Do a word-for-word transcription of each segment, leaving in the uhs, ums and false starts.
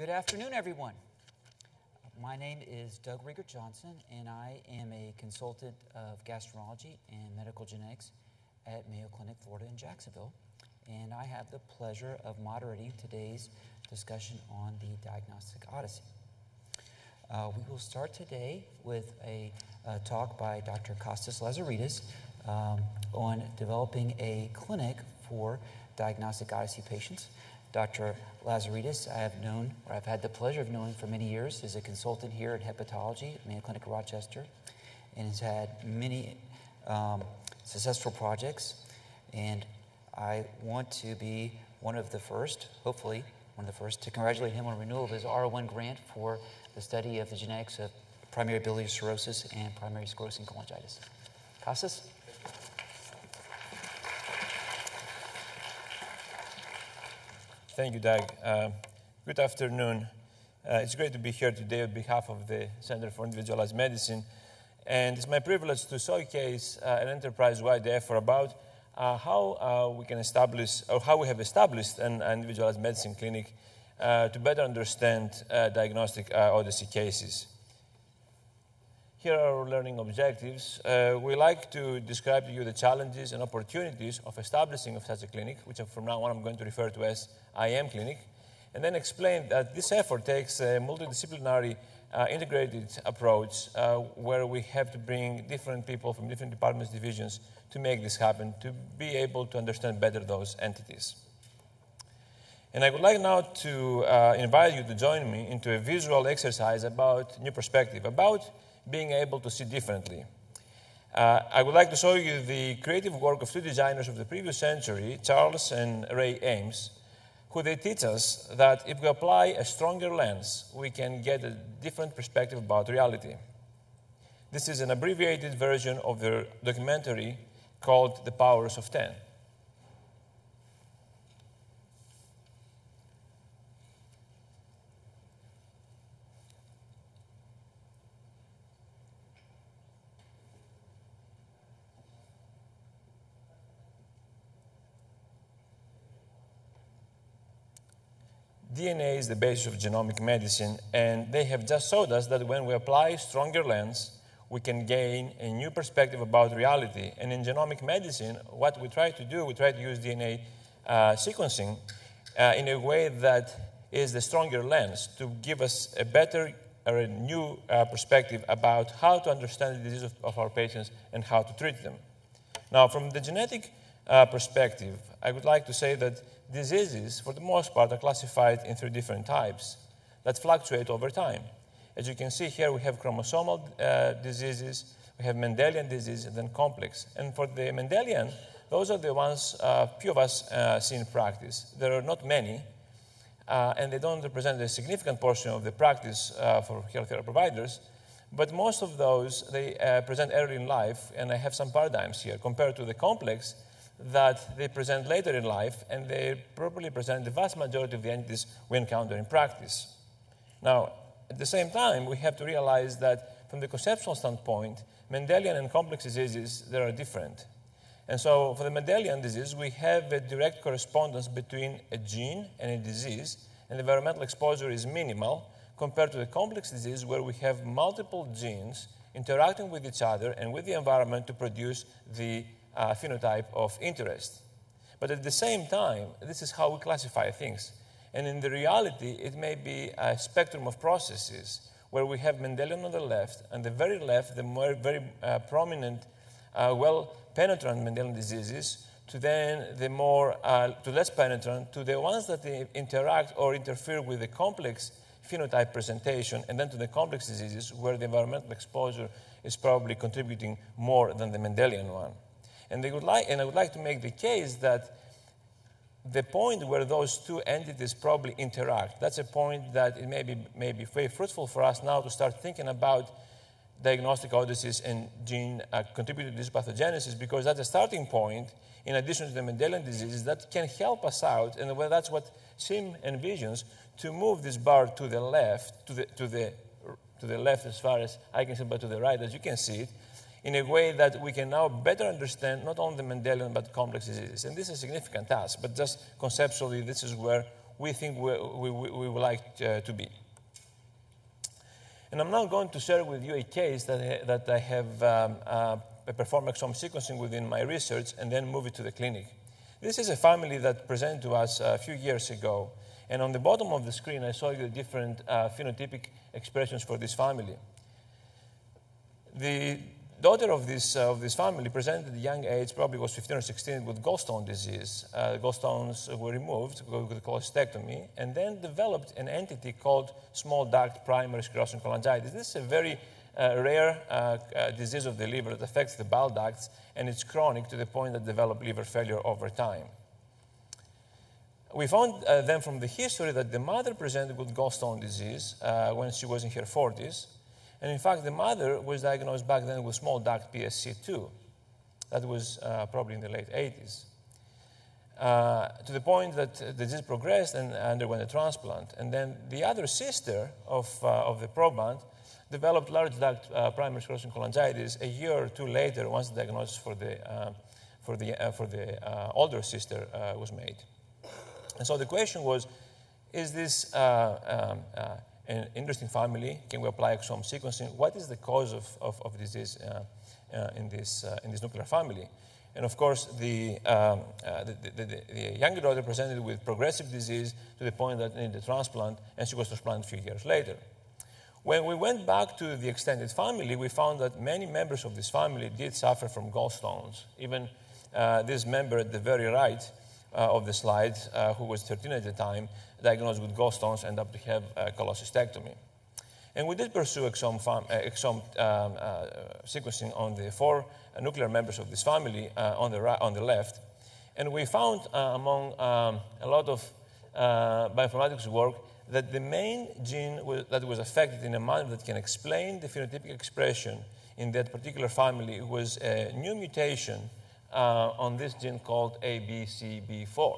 Good afternoon, everyone. My name is Doug Rieger-Johnson, and I am a consultant of gastroenterology and medical genetics at Mayo Clinic Florida in Jacksonville. And I have the pleasure of moderating today's discussion on the diagnostic odyssey. Uh, we will start today with a, a talk by Doctor Costas Lazaridis um, on developing a clinic for diagnostic odyssey patients. Doctor Lazaridis, I have known, or I've had the pleasure of knowing for many years, is a consultant here at hepatology at Mayo Clinic Rochester, and has had many um, successful projects. And I want to be one of the first, hopefully one of the first, to congratulate him on renewal of his R O one grant for the study of the genetics of primary biliary cirrhosis and primary sclerosing cholangitis. Costas? Thank you, Doug. Uh, good afternoon. Uh, it's great to be here today on behalf of the Center for Individualized Medicine. And it's my privilege to showcase uh, an enterprise-wide effort about uh, how uh, we can establish, or how we have established an individualized medicine clinic uh, to better understand uh, diagnostic uh, odyssey cases. Here are our learning objectives. Uh, we like to describe to you the challenges and opportunities of establishing of such a clinic, which from now on I'm going to refer to as I M Clinic, and then explain that this effort takes a multidisciplinary uh, integrated approach uh, where we have to bring different people from different departments, divisions to make this happen, to be able to understand better those entities. And I would like now to uh, invite you to join me into a visual exercise about new perspective, about being able to see differently. Uh, I would like to show you the creative work of two designers of the previous century, Charles and Ray Eames, who they teach us that if we apply a stronger lens, we can get a different perspective about reality. This is an abbreviated version of their documentary called The Powers of Ten. D N A is the basis of genomic medicine, and they have just showed us that when we apply stronger lens, we can gain a new perspective about reality. And in genomic medicine, what we try to do, we try to use D N A uh, sequencing uh, in a way that is the stronger lens to give us a better or a new uh, perspective about how to understand the disease of, of our patients and how to treat them. Now, from the genetic uh, perspective, I would like to say that diseases, for the most part, are classified in three different types that fluctuate over time. As you can see here, we have chromosomal uh, diseases, we have Mendelian disease, and then complex. And for the Mendelian, those are the ones uh, few of us uh, see in practice. There are not many, uh, and they don't represent a significant portion of the practice uh, for healthcare providers. But most of those, they uh, present early in life, and I have some paradigms here compared to the complex, that they present later in life, and they probably present the vast majority of the entities we encounter in practice. Now, at the same time, we have to realize that from the conceptual standpoint, Mendelian and complex diseases, they are different. And so for the Mendelian disease, we have a direct correspondence between a gene and a disease, and the environmental exposure is minimal compared to the complex disease where we have multiple genes interacting with each other and with the environment to produce the Uh, phenotype of interest. But at the same time, this is how we classify things. And in the reality, it may be a spectrum of processes where we have Mendelian on the left, and the very left, the more very uh, prominent, uh, well-penetrant Mendelian diseases, to then the more, uh, to less penetrant, to the ones that interact or interfere with the complex phenotype presentation, and then to the complex diseases where the environmental exposure is probably contributing more than the Mendelian one. And, they would like, and I would like to make the case that the point where those two entities probably interact, that's a point that it may be, may be very fruitful for us now to start thinking about diagnostic odysseys and gene uh, contributed disease pathogenesis, because that's a starting point, in addition to the Mendelian diseases, that can help us out, and that's what Sim envisions, to move this bar to the left, to the, to the, to the left as far as I can see, but to the right as you can see it, in a way that we can now better understand not only the Mendelian but complex diseases. And this is a significant task, but just conceptually, this is where we think we, we, we would like uh, to be. And I'm now going to share with you a case that, that I have um, uh, performed exome sequencing within my research and then move it to the clinic. This is a family that presented to us a few years ago. And on the bottom of the screen, I show you the different uh, phenotypic expressions for this family. The daughter of this, uh, of this family presented at a young age, probably was fifteen or sixteen, with gallstone disease. Uh, gallstones were removed with a cholecystectomy and then developed an entity called small duct primary sclerosing cholangitis. This is a very uh, rare uh, uh, disease of the liver that affects the bile ducts, and it's chronic to the point that developed liver failure over time. We found uh, then from the history that the mother presented with gallstone disease uh, when she was in her forties. And in fact, the mother was diagnosed back then with small duct P S C two. That was uh, probably in the late eighties. Uh, to the point that the disease progressed and underwent a transplant. And then the other sister of, uh, of the proband developed large duct uh, primary sclerosing cholangitis a year or two later, once the diagnosis for the, uh, for the, uh, for the uh, older sister uh, was made. And so the question was, is this uh, um, uh, an interesting family? Can we apply exome sequencing? What is the cause of, of, of disease uh, uh, in, this, uh, in this nuclear family? And of course, the, um, uh, the, the, the, the younger daughter presented with progressive disease to the point that needed a transplant, and she was transplanted a few years later. When we went back to the extended family, we found that many members of this family did suffer from gallstones. Even uh, this member at the very right Uh, of the slide, uh, who was thirteen at the time, diagnosed with gallstones and ended up to have a cholecystectomy. And we did pursue exome, fam uh, exome um, uh, sequencing on the four nuclear members of this family uh, on, the right, on the left. And we found uh, among um, a lot of uh, bioinformatics work that the main gene was, that was affected in a manner that can explain the phenotypic expression in that particular family was a new mutation Uh, on this gene called A B C B four.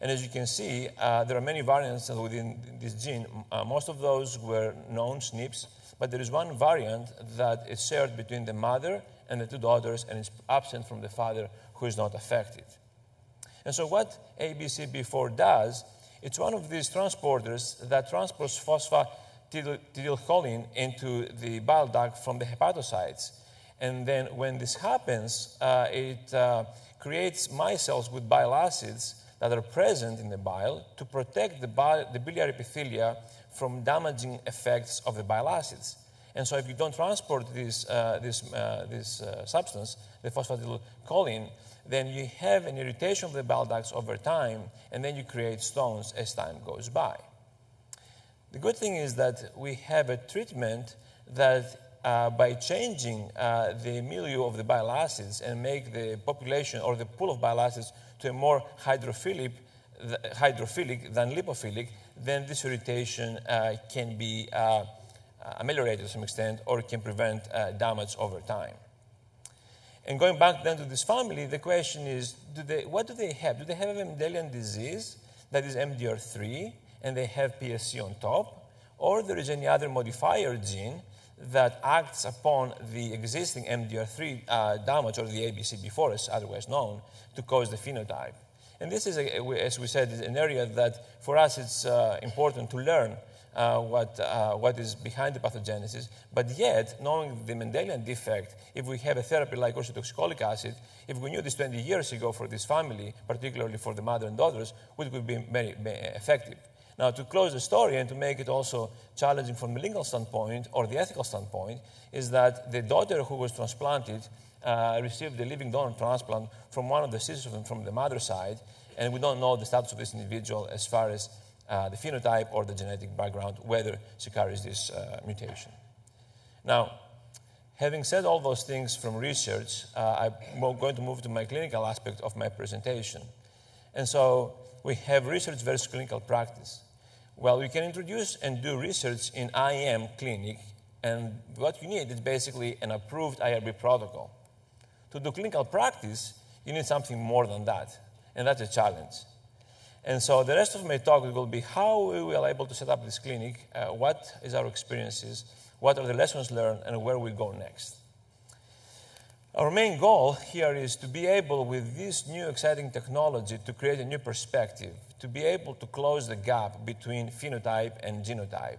And as you can see, uh, there are many variants within this gene. Uh, most of those were known S N Ps, but there is one variant that is shared between the mother and the two daughters and is absent from the father, who is not affected. And so what A B C B four does, it's one of these transporters that transports phosphatidylcholine into the bile duct from the hepatocytes. And then when this happens, uh, it uh, creates micelles with bile acids that are present in the bile to protect the, bile, the biliary epithelia from damaging effects of the bile acids. And so if you don't transport this, uh, this, uh, this uh, substance, the phosphatidylcholine, then you have an irritation of the bile ducts over time, and then you create stones as time goes by. The good thing is that we have a treatment that Uh, by changing uh, the milieu of the bile acids and make the population or the pool of bile acids to a more hydrophilic, th hydrophilic than lipophilic, then this irritation uh, can be uh, ameliorated to some extent or can prevent uh, damage over time. And going back then to this family, the question is, do they, what do they have? Do they have a Mendelian disease that is M D R three and they have P S C on top? Or there is any other modifier gene that acts upon the existing M D R three uh, damage, or the A B C B four as otherwise known, to cause the phenotype. And this is, a, as we said, is an area that for us it's uh, important to learn uh, what, uh, what is behind the pathogenesis, but yet, knowing the Mendelian defect, if we have a therapy like ursodeoxycholic acid, if we knew this twenty years ago for this family, particularly for the mother and daughters, it would be very, very effective. Now, to close the story and to make it also challenging from the legal standpoint or the ethical standpoint, is that the daughter who was transplanted uh, received a living donor transplant from one of the sisters from the mother's side, and we don't know the status of this individual as far as uh, the phenotype or the genetic background, whether she carries this uh, mutation. Now, having said all those things from research, uh, I'm going to move to my clinical aspect of my presentation. And so we have research versus clinical practice. Well, you can introduce and do research in I M clinic, and what you need is basically an approved I R B protocol. To do clinical practice, you need something more than that, and that's a challenge. And so the rest of my talk will be how we were able to set up this clinic, uh, what is our experiences, what are the lessons learned, and where we go next. Our main goal here is to be able, with this new exciting technology, to create a new perspective, to be able to close the gap between phenotype and genotype,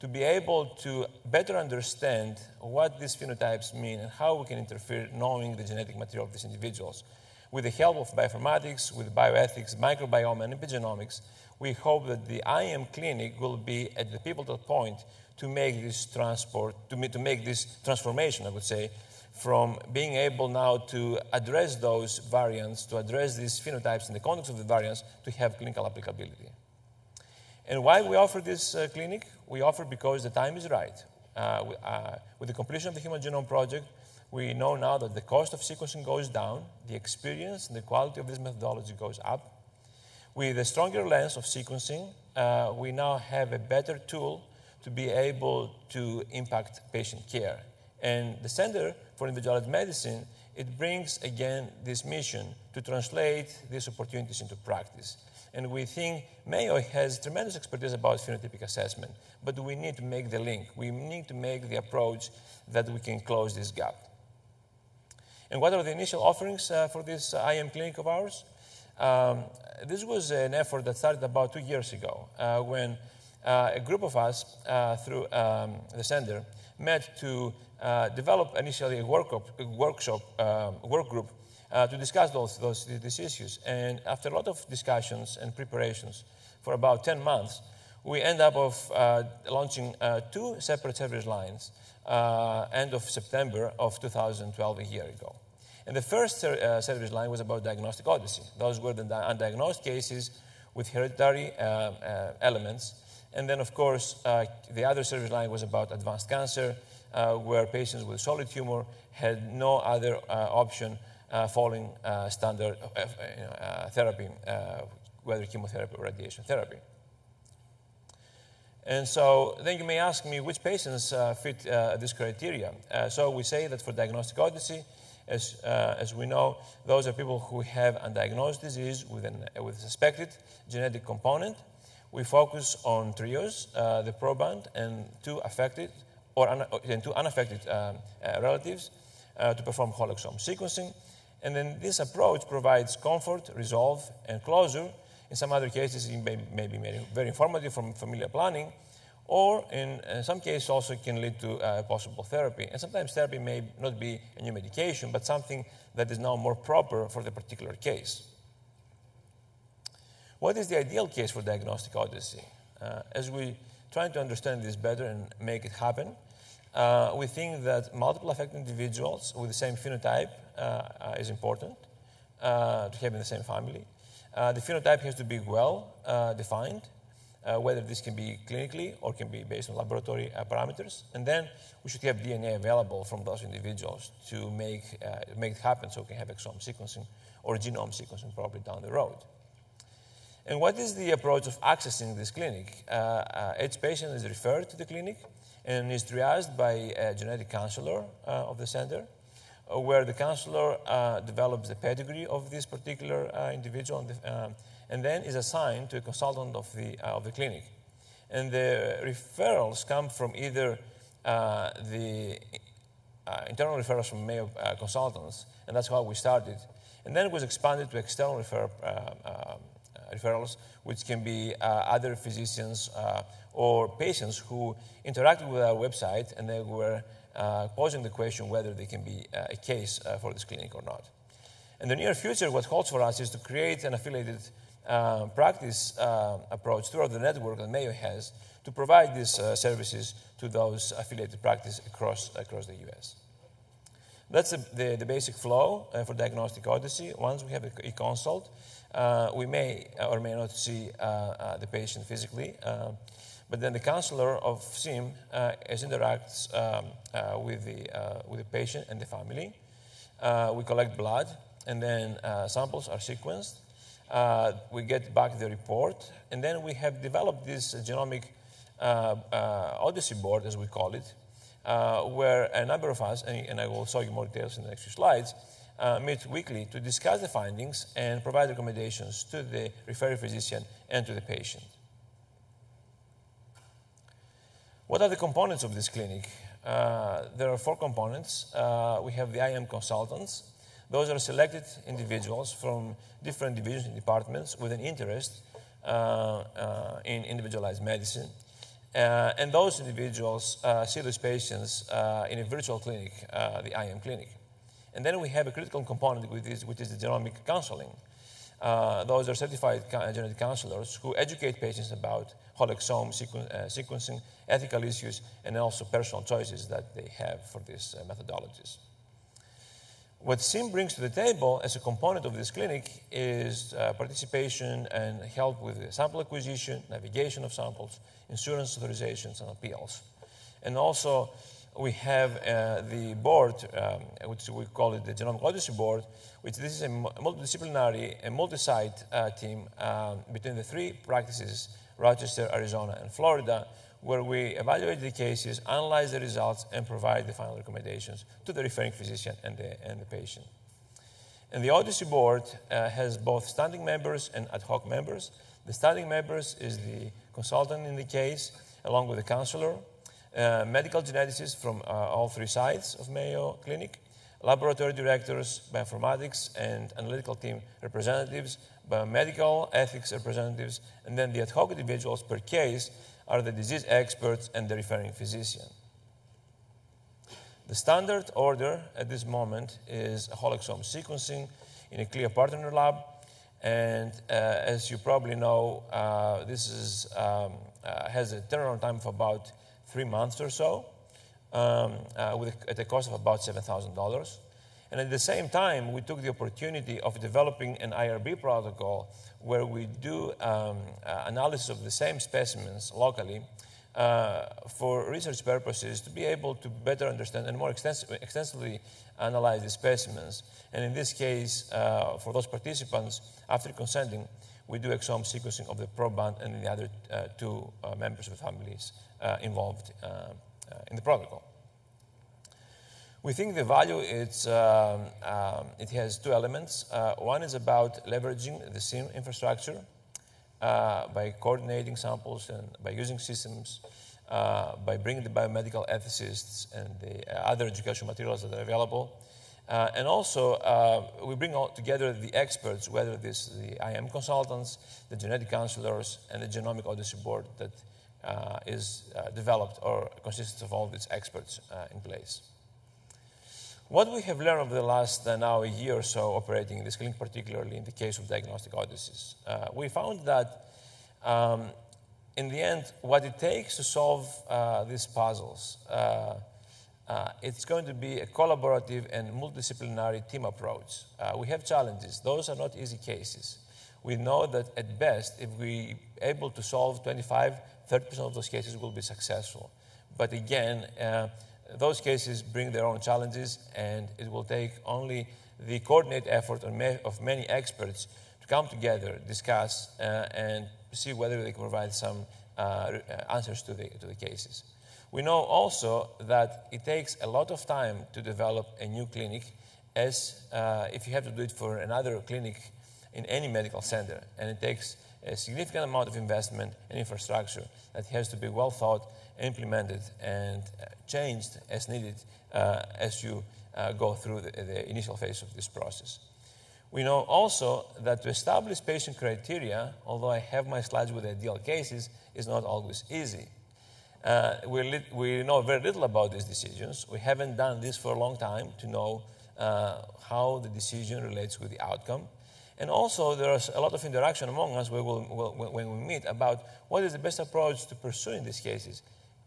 to be able to better understand what these phenotypes mean and how we can interfere knowing the genetic material of these individuals. With the help of bioinformatics, with bioethics, microbiome, and epigenomics, we hope that the I M clinic will be at the pivotal point to make this transport, to, to make this transformation, I would say, from being able now to address those variants, to address these phenotypes in the context of the variants, to have clinical applicability. And why we offer this uh, clinic? We offer because the time is right. Uh, we, uh, with the completion of the Human Genome Project, we know now that the cost of sequencing goes down, the experience and the quality of this methodology goes up. With a stronger lens of sequencing, uh, we now have a better tool to be able to impact patient care. And the Center for Individualized Medicine, it brings, again, this mission to translate these opportunities into practice. And we think Mayo has tremendous expertise about phenotypic assessment, but we need to make the link. We need to make the approach that we can close this gap. And what are the initial offerings uh, for this uh, I M clinic of ours? Um, this was an effort that started about two years ago uh, when uh, a group of us uh, through um, the center met to uh, develop initially a, work up, a workshop, um, work group uh, to discuss those, those, these issues. And after a lot of discussions and preparations for about ten months, we end up of uh, launching uh, two separate service lines uh, end of September of two thousand twelve, a year ago. And the first ser uh, service line was about diagnostic odyssey. Those were the undiagnosed cases with hereditary uh, uh, elements. And then, of course, uh, the other service line was about advanced cancer, uh, where patients with solid tumor had no other uh, option uh, following uh, standard uh, uh, therapy, uh, whether chemotherapy or radiation therapy. And so then you may ask me which patients uh, fit uh, this criteria. Uh, so we say that for diagnostic odyssey, As, uh, as we know, those are people who have undiagnosed disease with, an, with a suspected genetic component. We focus on trios, uh, the proband, and two affected or un and two unaffected um, uh, relatives uh, to perform whole exome sequencing. And then this approach provides comfort, resolve, and closure. In some other cases, it may, may be very informative from familial planning, or in some cases also can lead to uh, possible therapy. And sometimes therapy may not be a new medication, but something that is now more proper for the particular case. What is the ideal case for diagnostic odyssey? Uh, as we try to understand this better and make it happen, uh, we think that multiple affected individuals with the same phenotype uh, is important uh, to have in the same family. Uh, the phenotype has to be well uh, defined. Uh, whether this can be clinically or can be based on laboratory uh, parameters. And then we should have D N A available from those individuals to make, uh, make it happen, so we can have exome sequencing or genome sequencing probably down the road. And what is the approach of accessing this clinic? Uh, uh, each patient is referred to the clinic and is triaged by a genetic counselor uh, of the center, uh, where the counselor uh, develops the pedigree of this particular uh, individual and the, uh, and then is assigned to a consultant of the, uh, of the clinic. And the referrals come from either uh, the uh, internal referrals from Mayo uh, consultants, and that's how we started. And then it was expanded to external refer uh, uh, referrals, which can be uh, other physicians uh, or patients who interacted with our website, and they were uh, posing the question whether they can be uh, a case uh, for this clinic or not. In the near future, what holds for us is to create an affiliated Uh, practice uh, approach throughout the network that Mayo has to provide these uh, services to those affiliated practices across, across the U S. That's the, the, the basic flow uh, for diagnostic odyssey. Once we have a, a consult, uh, we may or may not see uh, uh, the patient physically, uh, but then the counselor of S I M uh, as interacts um, uh, with, the, uh, with the patient and the family. Uh, we collect blood, and then uh, samples are sequenced. Uh, we get back the report, and then we have developed this uh, genomic uh, uh, odyssey board, as we call it, uh, where a number of us, and, and I will show you more details in the next few slides, uh, meet weekly to discuss the findings and provide recommendations to the referring physician and to the patient. What are the components of this clinic? Uh, there are four components. Uh, we have the I M consultants. Those are selected individuals from different divisions and departments with an interest uh, uh, in individualized medicine. Uh, and those individuals uh, see those patients uh, in a virtual clinic, uh, the I M clinic. And then we have a critical component, which is, which is the genomic counseling. Uh, those are certified genetic counselors who educate patients about whole exome sequen uh, sequencing, ethical issues, and also personal choices that they have for these uh, methodologies. What S I M brings to the table as a component of this clinic is uh, participation and help with sample acquisition, navigation of samples, insurance authorizations, and appeals. And also, we have uh, the board, um, which we call it the Genomic Odyssey Board, which this is a multidisciplinary and multi-site uh, team um, between the three practices, Rochester, Arizona, and Florida, where we evaluate the cases, analyze the results, and provide the final recommendations to the referring physician and the, and the patient. And the Odyssey Board uh, has both standing members and ad hoc members. The standing members is the consultant in the case, along with the counselor, uh, medical geneticists from uh, all three sides of Mayo Clinic, laboratory directors, bioinformatics and analytical team representatives, biomedical ethics representatives, and then the ad hoc individuals per case are the disease experts and the referring physician. The standard order at this moment is whole exome sequencing in a CLIA partner lab. And uh, as you probably know, uh, this is, um, uh, has a turnaround time of about three months or so, um, uh, with a, at a cost of about seven thousand dollars. And at the same time, we took the opportunity of developing an I R B protocol where we do um, uh, analysis of the same specimens locally uh, for research purposes to be able to better understand and more extensive, extensively analyze the specimens. And in this case, uh, for those participants, after consenting, we do exome sequencing of the proband and the other uh, two uh, members of the families uh, involved uh, uh, in the protocol. We think the value, it's, um, um, it has two elements. Uh, one is about leveraging the S I M infrastructure uh, by coordinating samples and by using systems, uh, by bringing the biomedical ethicists and the other educational materials that are available. Uh, and also, uh, we bring all together the experts, whether this is the I M consultants, the genetic counselors, and the Genomic Odyssey Board that uh, is uh, developed or consists of all these experts uh, in place. What we have learned over the last uh, now a year or so operating in this clinic, particularly in the case of diagnostic odysseys, uh, we found that um, in the end, what it takes to solve uh, these puzzles, uh, uh, it's going to be a collaborative and multidisciplinary team approach. Uh, we have challenges. Those are not easy cases. We know that at best, if we're able to solve twenty-five, thirty percent of those cases, we'll be successful. But again, uh, those cases bring their own challenges, and it will take only the coordinated effort of many experts to come together, discuss, uh, and see whether they can provide some uh, answers to the, to the cases. We know also that it takes a lot of time to develop a new clinic, as uh, if you have to do it for another clinic in any medical center, and it takes a significant amount of investment and infrastructure that has to be well thought, implemented, and changed as needed uh, as you uh, go through the, the initial phase of this process. We know also that to establish patient criteria, although I have my slides with ideal cases, is not always easy. Uh, we, we know very little about these decisions. We haven't done this for a long time to know uh, how the decision relates with the outcome. And also, there is a lot of interaction among us where we'll, we'll, when we meet about what is the best approach to pursue in these cases.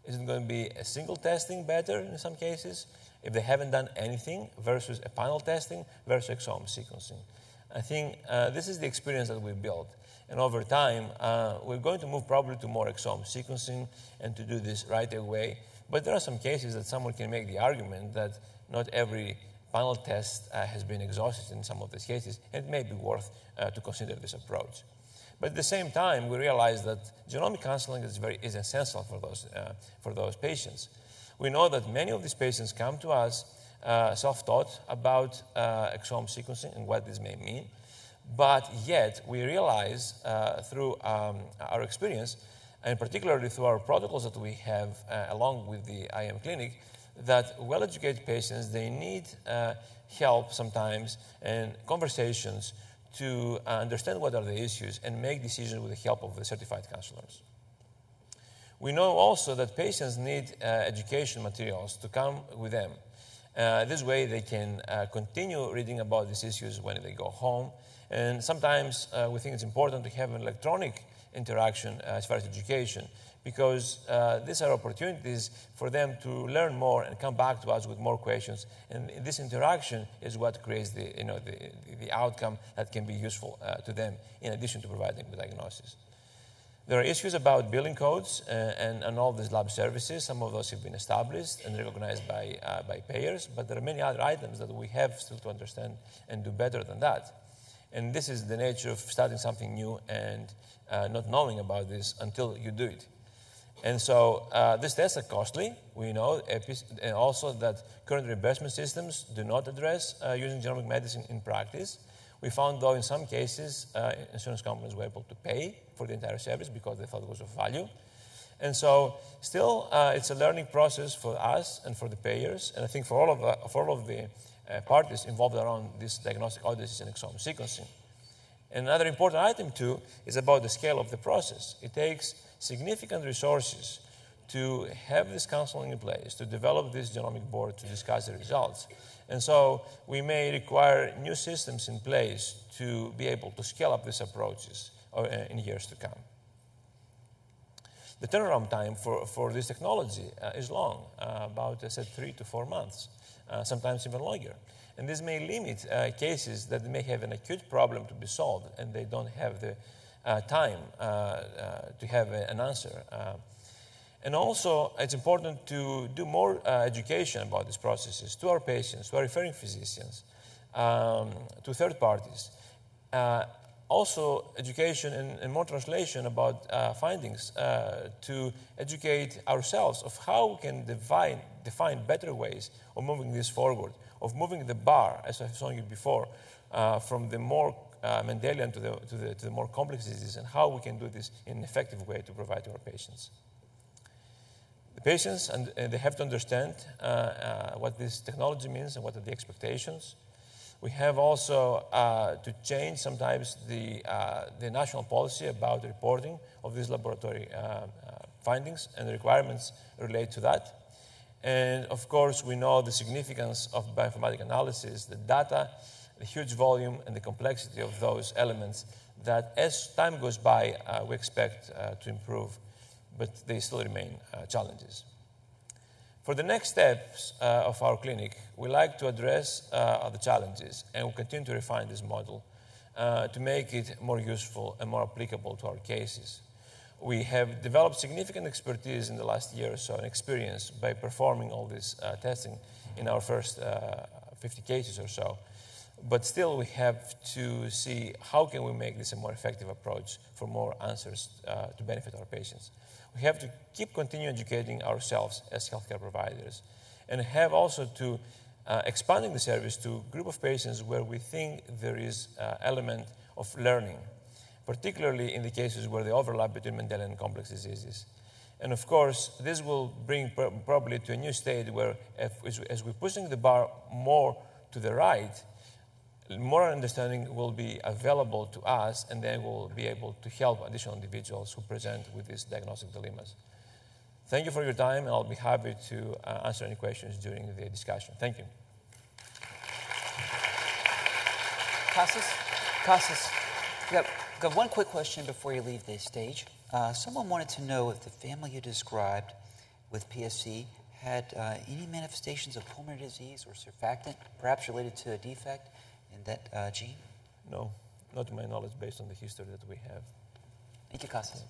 Is it going to be a single testing better in some cases, if they haven't done anything, versus a panel testing versus exome sequencing? I think uh, this is the experience that we built. And over time, uh, we're going to move probably to more exome sequencing and to do this right away. But there are some cases that someone can make the argument that not every final test uh, has been exhausted in some of these cases, and it may be worth uh, to consider this approach. But at the same time, we realize that genomic counseling is, very, is essential for those, uh, for those patients. We know that many of these patients come to us uh, self-taught about uh, exome sequencing and what this may mean, but yet we realize uh, through um, our experience, and particularly through our protocols that we have uh, along with the I M clinic, that well-educated patients, they need uh, help sometimes and conversations to understand what are the issues and make decisions with the help of the certified counselors. We know also that patients need uh, education materials to come with them. Uh, this way they can uh, continue reading about these issues when they go home. And sometimes uh, we think it's important to have an electronic interaction uh, as far as education, because uh, these are opportunities for them to learn more and come back to us with more questions. And this interaction is what creates the, you know, the, the outcome that can be useful uh, to them, in addition to providing the diagnosis. There are issues about billing codes uh, and, and all these lab services. Some of those have been established and recognized by, uh, by payers, but there are many other items that we have still to understand and do better than that. And this is the nature of starting something new and uh, not knowing about this until you do it. And so uh, these tests are costly. We know and also that current reimbursement systems do not address uh, using genomic medicine in practice. We found, though, in some cases, uh, insurance companies were able to pay for the entire service because they thought it was of value. And so still, uh, it's a learning process for us and for the payers, and I think for all of, uh, for all of the uh, parties involved around this diagnostic odysseys and exome sequencing. Another important item, too, is about the scale of the process. It takes significant resources to have this counseling in place, to develop this genomic board to discuss the results. And so we may require new systems in place to be able to scale up these approaches in years to come. The turnaround time for, for this technology uh, is long, uh, about, I said, three to four months, uh, sometimes even longer. And this may limit uh, cases that may have an acute problem to be solved and they don't have the uh, time uh, uh, to have a, an answer. Uh, And also, it's important to do more uh, education about these processes to our patients, to our referring physicians, um, to third parties. Uh, also, education and, and more translation about uh, findings uh, to educate ourselves of how we can define, define better ways of moving this forward, of moving the bar, as I've shown you before, uh, from the more uh, Mendelian to the, to, the, to the more complex diseases, and how we can do this in an effective way to provide to our patients. The patients, and, and they have to understand uh, uh, what this technology means and what are the expectations. We have also uh, to change sometimes the, uh, the national policy about reporting of these laboratory uh, uh, findings and the requirements relate to that. And of course, we know the significance of bioinformatic analysis, the data, the huge volume, and the complexity of those elements that as time goes by, uh, we expect uh, to improve. But they still remain uh, challenges. For the next steps uh, of our clinic, we like to address uh, the challenges, and we continue to refine this model uh, to make it more useful and more applicable to our cases. We have developed significant expertise in the last year or so and experience by performing all this uh, testing in our first uh, fifty cases or so. But still, we have to see how can we make this a more effective approach for more answers uh, to benefit our patients. We have to keep continuing educating ourselves as healthcare providers and have also to uh, expanding the service to a group of patients where we think there is an uh, element of learning, particularly in the cases where the overlap between Mendelian and complex diseases. And of course, this will bring pr probably to a new state where if, as we're pushing the bar more to the right, more understanding will be available to us, and they will be able to help additional individuals who present with these diagnostic dilemmas. Thank you for your time, and I'll be happy to uh, answer any questions during the discussion. Thank you. Costas, Costas, got, got one quick question before you leave the stage. Uh, someone wanted to know if the family you described with P S C had uh, any manifestations of pulmonary disease or surfactant, perhaps related to a defect. In that uh, gene? No, not to my knowledge, based on the history that we have. Thank you, Costas.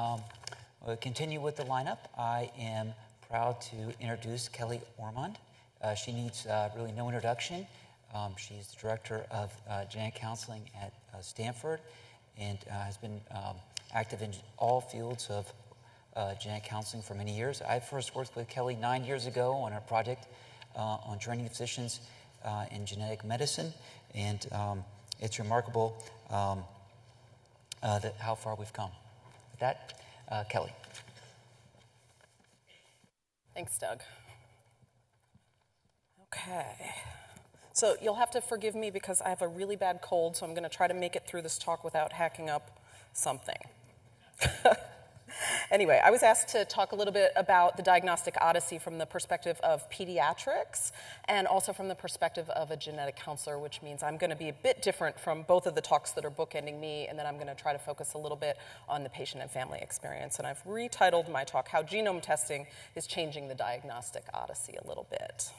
Um, we'll continue with the lineup. I am proud to introduce Kelly Ormond. Uh, she needs uh, really no introduction. Um, she's the director of uh, genetic counseling at uh, Stanford and uh, has been um, active in all fields of uh, genetic counseling for many years. I first worked with Kelly nine years ago on a project Uh, on training physicians uh, in genetic medicine, and um, it's remarkable um, uh, that how far we've come. With that, uh, Kelly. Thanks, Doug. Okay, So you'll have to forgive me because I have a really bad cold, so I'm going to try to make it through this talk without hacking up something. Anyway, I was asked to talk a little bit about the diagnostic odyssey from the perspective of pediatrics and also from the perspective of a genetic counselor, which means I'm going to be a bit different from both of the talks that are bookending me, and then I'm going to try to focus a little bit on the patient and family experience. And I've retitled my talk, How Genome Testing is Changing the Diagnostic Odyssey a little bit. Let's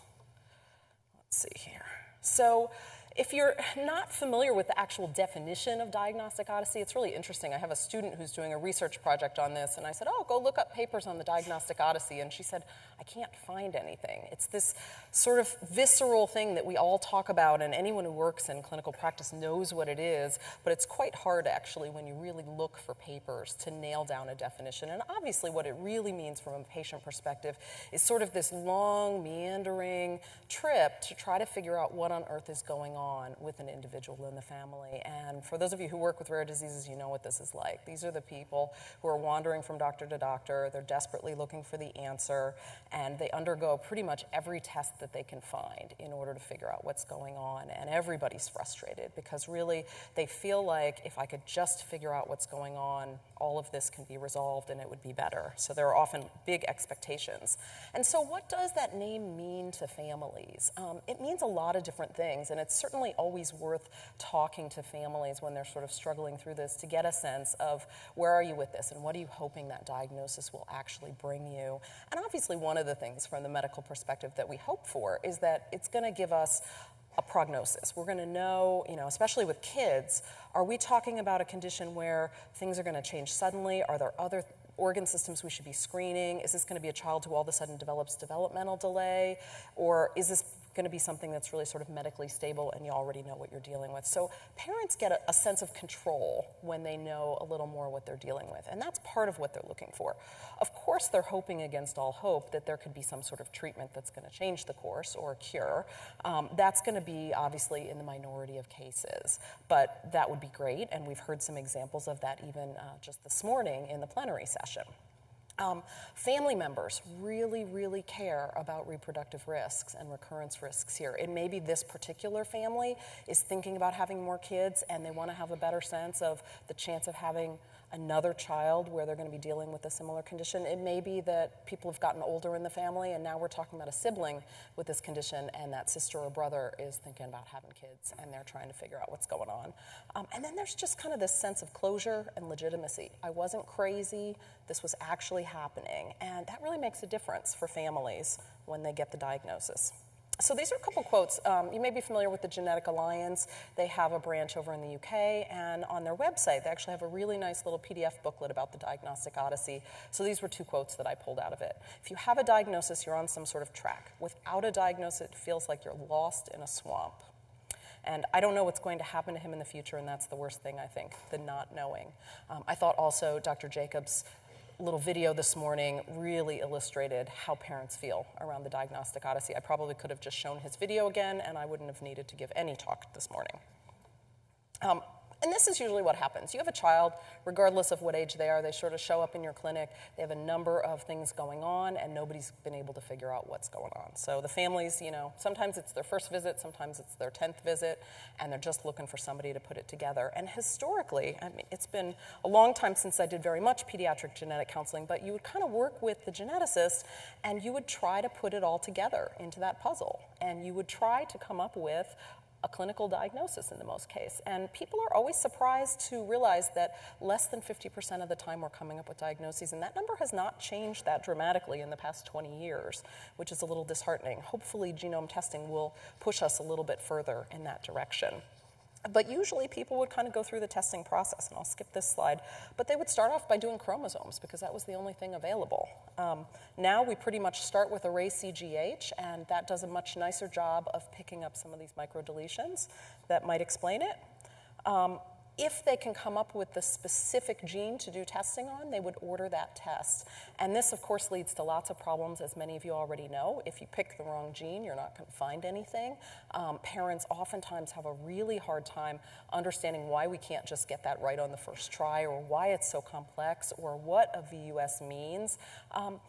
see here. So, if you're not familiar with the actual definition of diagnostic odyssey, it's really interesting. I have a student who's doing a research project on this, and I said, oh, go look up papers on the diagnostic odyssey. And she said, I can't find anything. It's this sort of visceral thing that we all talk about, and anyone who works in clinical practice knows what it is, but it's quite hard, actually, when you really look for papers to nail down a definition. And obviously, what it really means from a patient perspective is sort of this long, meandering trip to try to figure out what on earth is going on with an individual in the family. And for those of you who work with rare diseases, you know what this is like. These are the people who are wandering from doctor to doctor. They're desperately looking for the answer, and they undergo pretty much every test that they can find in order to figure out what's going on. And everybody's frustrated because really they feel like if I could just figure out what's going on, all of this can be resolved and it would be better. So there are often big expectations. And so what does that name mean to families? Um, it means a lot of different things, and it's certainly always worth talking to families when they're sort of struggling through this to get a sense of where are you with this and what are you hoping that diagnosis will actually bring you. And obviously one of the things from the medical perspective that we hope for is that it's going to give us a prognosis. We're going to know, you know, especially with kids, are we talking about a condition where things are going to change suddenly? Are there other th- organ systems we should be screening? Is this going to be a child who all of a sudden develops developmental delay? Or is this going to be something that's really sort of medically stable and you already know what you're dealing with? So parents get a, a sense of control when they know a little more what they're dealing with. And that's part of what they're looking for. Of course, they're hoping against all hope that there could be some sort of treatment that's going to change the course or cure. Um, that's going to be obviously in the minority of cases. But that would be great. And we've heard some examples of that even uh, just this morning in the plenary session. Um, family members really, really care about reproductive risks and recurrence risks here. And maybe this particular family is thinking about having more kids and they want to have a better sense of the chance of having another child where they're going to be dealing with a similar condition. It may be that people have gotten older in the family and now we're talking about a sibling with this condition and that sister or brother is thinking about having kids and they're trying to figure out what's going on. Um, and then there's just kind of this sense of closure and legitimacy. I wasn't crazy. This was actually happening. And that really makes a difference for families when they get the diagnosis. So these are a couple quotes. Um, you may be familiar with the Genetic Alliance. They have a branch over in the U K, and on their website, they actually have a really nice little P D F booklet about the diagnostic odyssey. So these were two quotes that I pulled out of it. If you have a diagnosis, you're on some sort of track. Without a diagnosis, it feels like you're lost in a swamp. And I don't know what's going to happen to him in the future, and that's the worst thing, I think, the not knowing. Um, I thought also Doctor Jacobs' little video this morning really illustrated how parents feel around the diagnostic odyssey. I probably could have just shown his video again, and I wouldn't have needed to give any talk this morning. Um, and this is usually what happens. You have a child, regardless of what age they are, they sort of show up in your clinic, they have a number of things going on, and nobody's been able to figure out what's going on. So the families, you know, sometimes it's their first visit, sometimes it's their tenth visit, and they're just looking for somebody to put it together. And historically, I mean, it's been a long time since I did very much pediatric genetic counseling, but you would kind of work with the geneticist, and you would try to put it all together into that puzzle, and you would try to come up with a clinical diagnosis in the most case. And people are always surprised to realize that less than fifty percent of the time we're coming up with diagnoses, and that number has not changed that dramatically in the past twenty years, which is a little disheartening. Hopefully genome testing will push us a little bit further in that direction. But usually people would kind of go through the testing process, and I'll skip this slide, but they would start off by doing chromosomes because that was the only thing available. Um, now we pretty much start with array C G H, and that does a much nicer job of picking up some of these microdeletions that might explain it. Um, If they can come up with the specific gene to do testing on, they would order that test. And this, of course, leads to lots of problems, as many of you already know. If you pick the wrong gene, you're not going to find anything. Um, parents oftentimes have a really hard time understanding why we can't just get that right on the first try, or why it's so complex, or what a V U S means. Um,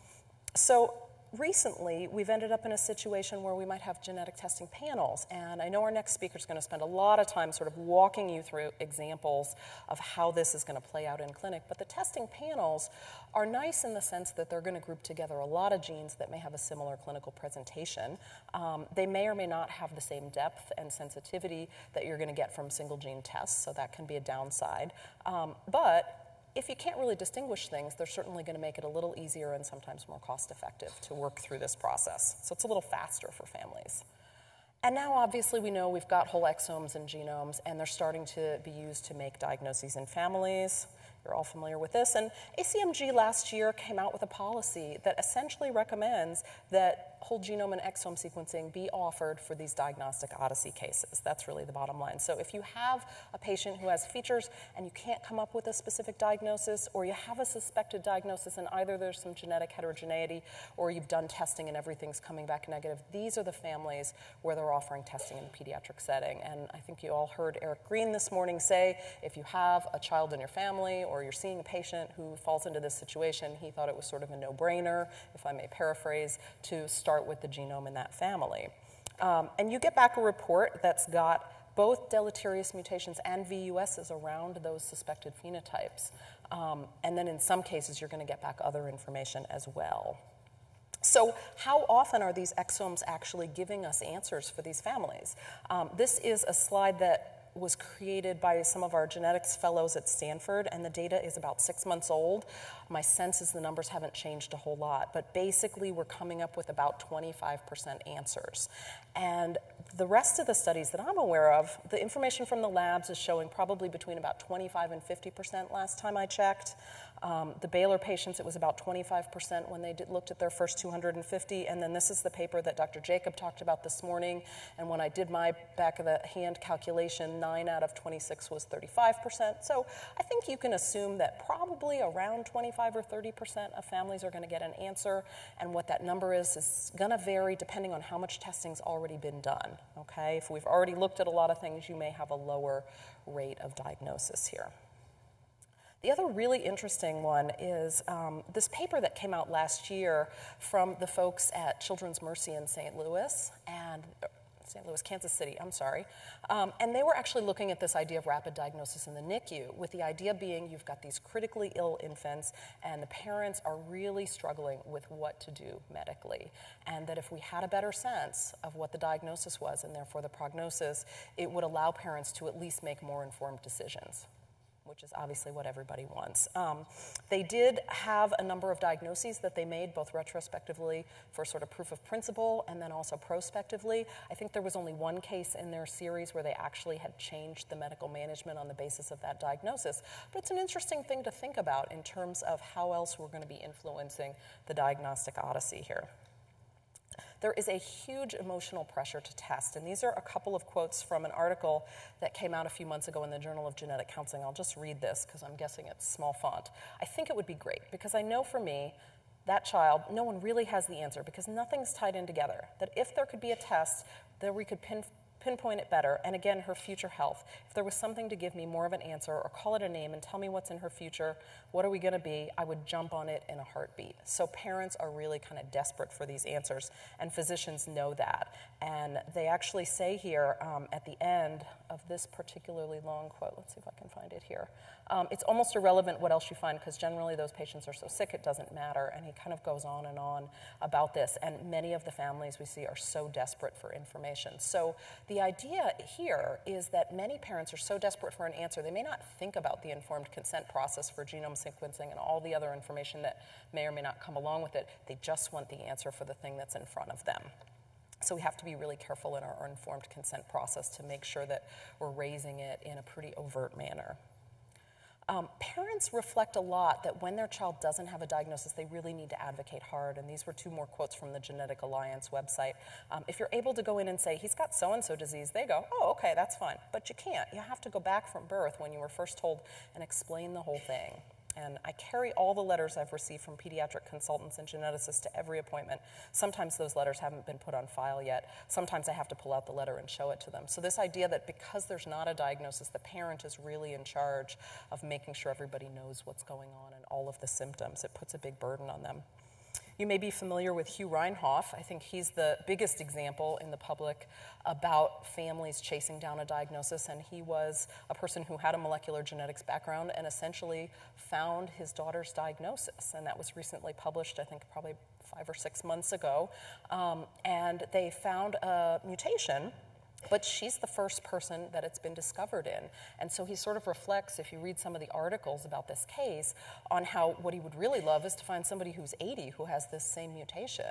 so recently, we've ended up in a situation where we might have genetic testing panels, and I know our next speaker is going to spend a lot of time sort of walking you through examples of how this is going to play out in clinic, but the testing panels are nice in the sense that they're going to group together a lot of genes that may have a similar clinical presentation. Um, they may or may not have the same depth and sensitivity that you're going to get from single gene tests, so that can be a downside, um, but if you can't really distinguish things, they're certainly going to make it a little easier and sometimes more cost-effective to work through this process. So it's a little faster for families. And now, obviously, we know we've got whole exomes and genomes, and they're starting to be used to make diagnoses in families. You're all familiar with this. And A C M G last year came out with a policy that essentially recommends that whole genome and exome sequencing be offered for these diagnostic odyssey cases. That's really the bottom line. So if you have a patient who has features and you can't come up with a specific diagnosis, or you have a suspected diagnosis and either there's some genetic heterogeneity or you've done testing and everything's coming back negative, these are the families where they're offering testing in a pediatric setting. And I think you all heard Eric Green this morning say, if you have a child in your family or you're seeing a patient who falls into this situation, he thought it was sort of a no-brainer, if I may paraphrase, to start Start with the genome in that family. Um, and you get back a report that's got both deleterious mutations and V U Ss around those suspected phenotypes. Um, and then in some cases, you're going to get back other information as well. So how often are these exomes actually giving us answers for these families? Um, this is a slide that was created by some of our genetics fellows at Stanford, and the data is about six months old. My sense is the numbers haven't changed a whole lot, but basically we're coming up with about twenty-five percent answers. And the rest of the studies that I'm aware of, the information from the labs is showing probably between about twenty-five and fifty percent last time I checked. Um, the Baylor patients, it was about twenty-five percent when they did, looked at their first two hundred fifty, and then this is the paper that Doctor Jacob talked about this morning, and when I did my back of the hand calculation, nine out of twenty-six was thirty-five percent, so I think you can assume that probably around twenty-five or thirty percent of families are going to get an answer, and what that number is is going to vary depending on how much testing's already been done, okay? If we've already looked at a lot of things, you may have a lower rate of diagnosis here. The other really interesting one is um, this paper that came out last year from the folks at Children's Mercy in Saint Louis, and Saint Louis, Kansas City, I'm sorry. Um, and they were actually looking at this idea of rapid diagnosis in the N I C U, with the idea being you've got these critically ill infants and the parents are really struggling with what to do medically. And that if we had a better sense of what the diagnosis was and therefore the prognosis, it would allow parents to at least make more informed decisions, which is obviously what everybody wants. Um, they did have a number of diagnoses that they made, both retrospectively for sort of proof of principle and then also prospectively. I think there was only one case in their series where they actually had changed the medical management on the basis of that diagnosis. But it's an interesting thing to think about in terms of how else we're going to be influencing the diagnostic odyssey here. There is a huge emotional pressure to test, and these are a couple of quotes from an article that came out a few months ago in the Journal of Genetic Counseling. I'll just read this because I'm guessing it's small font. I think it would be great because I know for me, that child, no one really has the answer because nothing's tied in together. That if there could be a test, then we could pin, pinpoint it better, and again, her future health. If there was something to give me more of an answer or call it a name and tell me what's in her future, what are we going to be, I would jump on it in a heartbeat. So parents are really kind of desperate for these answers, and physicians know that. And they actually say here um, at the end of this particularly long quote, let's see if I can find it here, um, it's almost irrelevant what else you find because generally those patients are so sick it doesn't matter, and he kind of goes on and on about this, and many of the families we see are so desperate for information. So the idea here is that many parents are so desperate for an answer, they may not think about the informed consent process for genome sequencing and all the other information that may or may not come along with it. They just want the answer for the thing that's in front of them. So we have to be really careful in our informed consent process to make sure that we're raising it in a pretty overt manner. Um, parents reflect a lot that when their child doesn't have a diagnosis, they really need to advocate hard, and these were two more quotes from the Genetic Alliance website. Um, if you're able to go in and say, he's got so-and-so disease, they go, oh, okay, that's fine. But you can't. You have to go back from birth when you were first told and explain the whole thing. And I carry all the letters I've received from pediatric consultants and geneticists to every appointment. Sometimes those letters haven't been put on file yet. Sometimes I have to pull out the letter and show it to them. So this idea that because there's not a diagnosis, the parent is really in charge of making sure everybody knows what's going on and all of the symptoms, it puts a big burden on them. You may be familiar with Hugh Reinhoff. I think he's the biggest example in the public about families chasing down a diagnosis, and he was a person who had a molecular genetics background and essentially found his daughter's diagnosis, and that was recently published, I think probably five or six months ago, um, and they found a mutation, but she's the first person that it's been discovered in. And so he sort of reflects, if you read some of the articles about this case, on how what he would really love is to find somebody who's eighty who has this same mutation,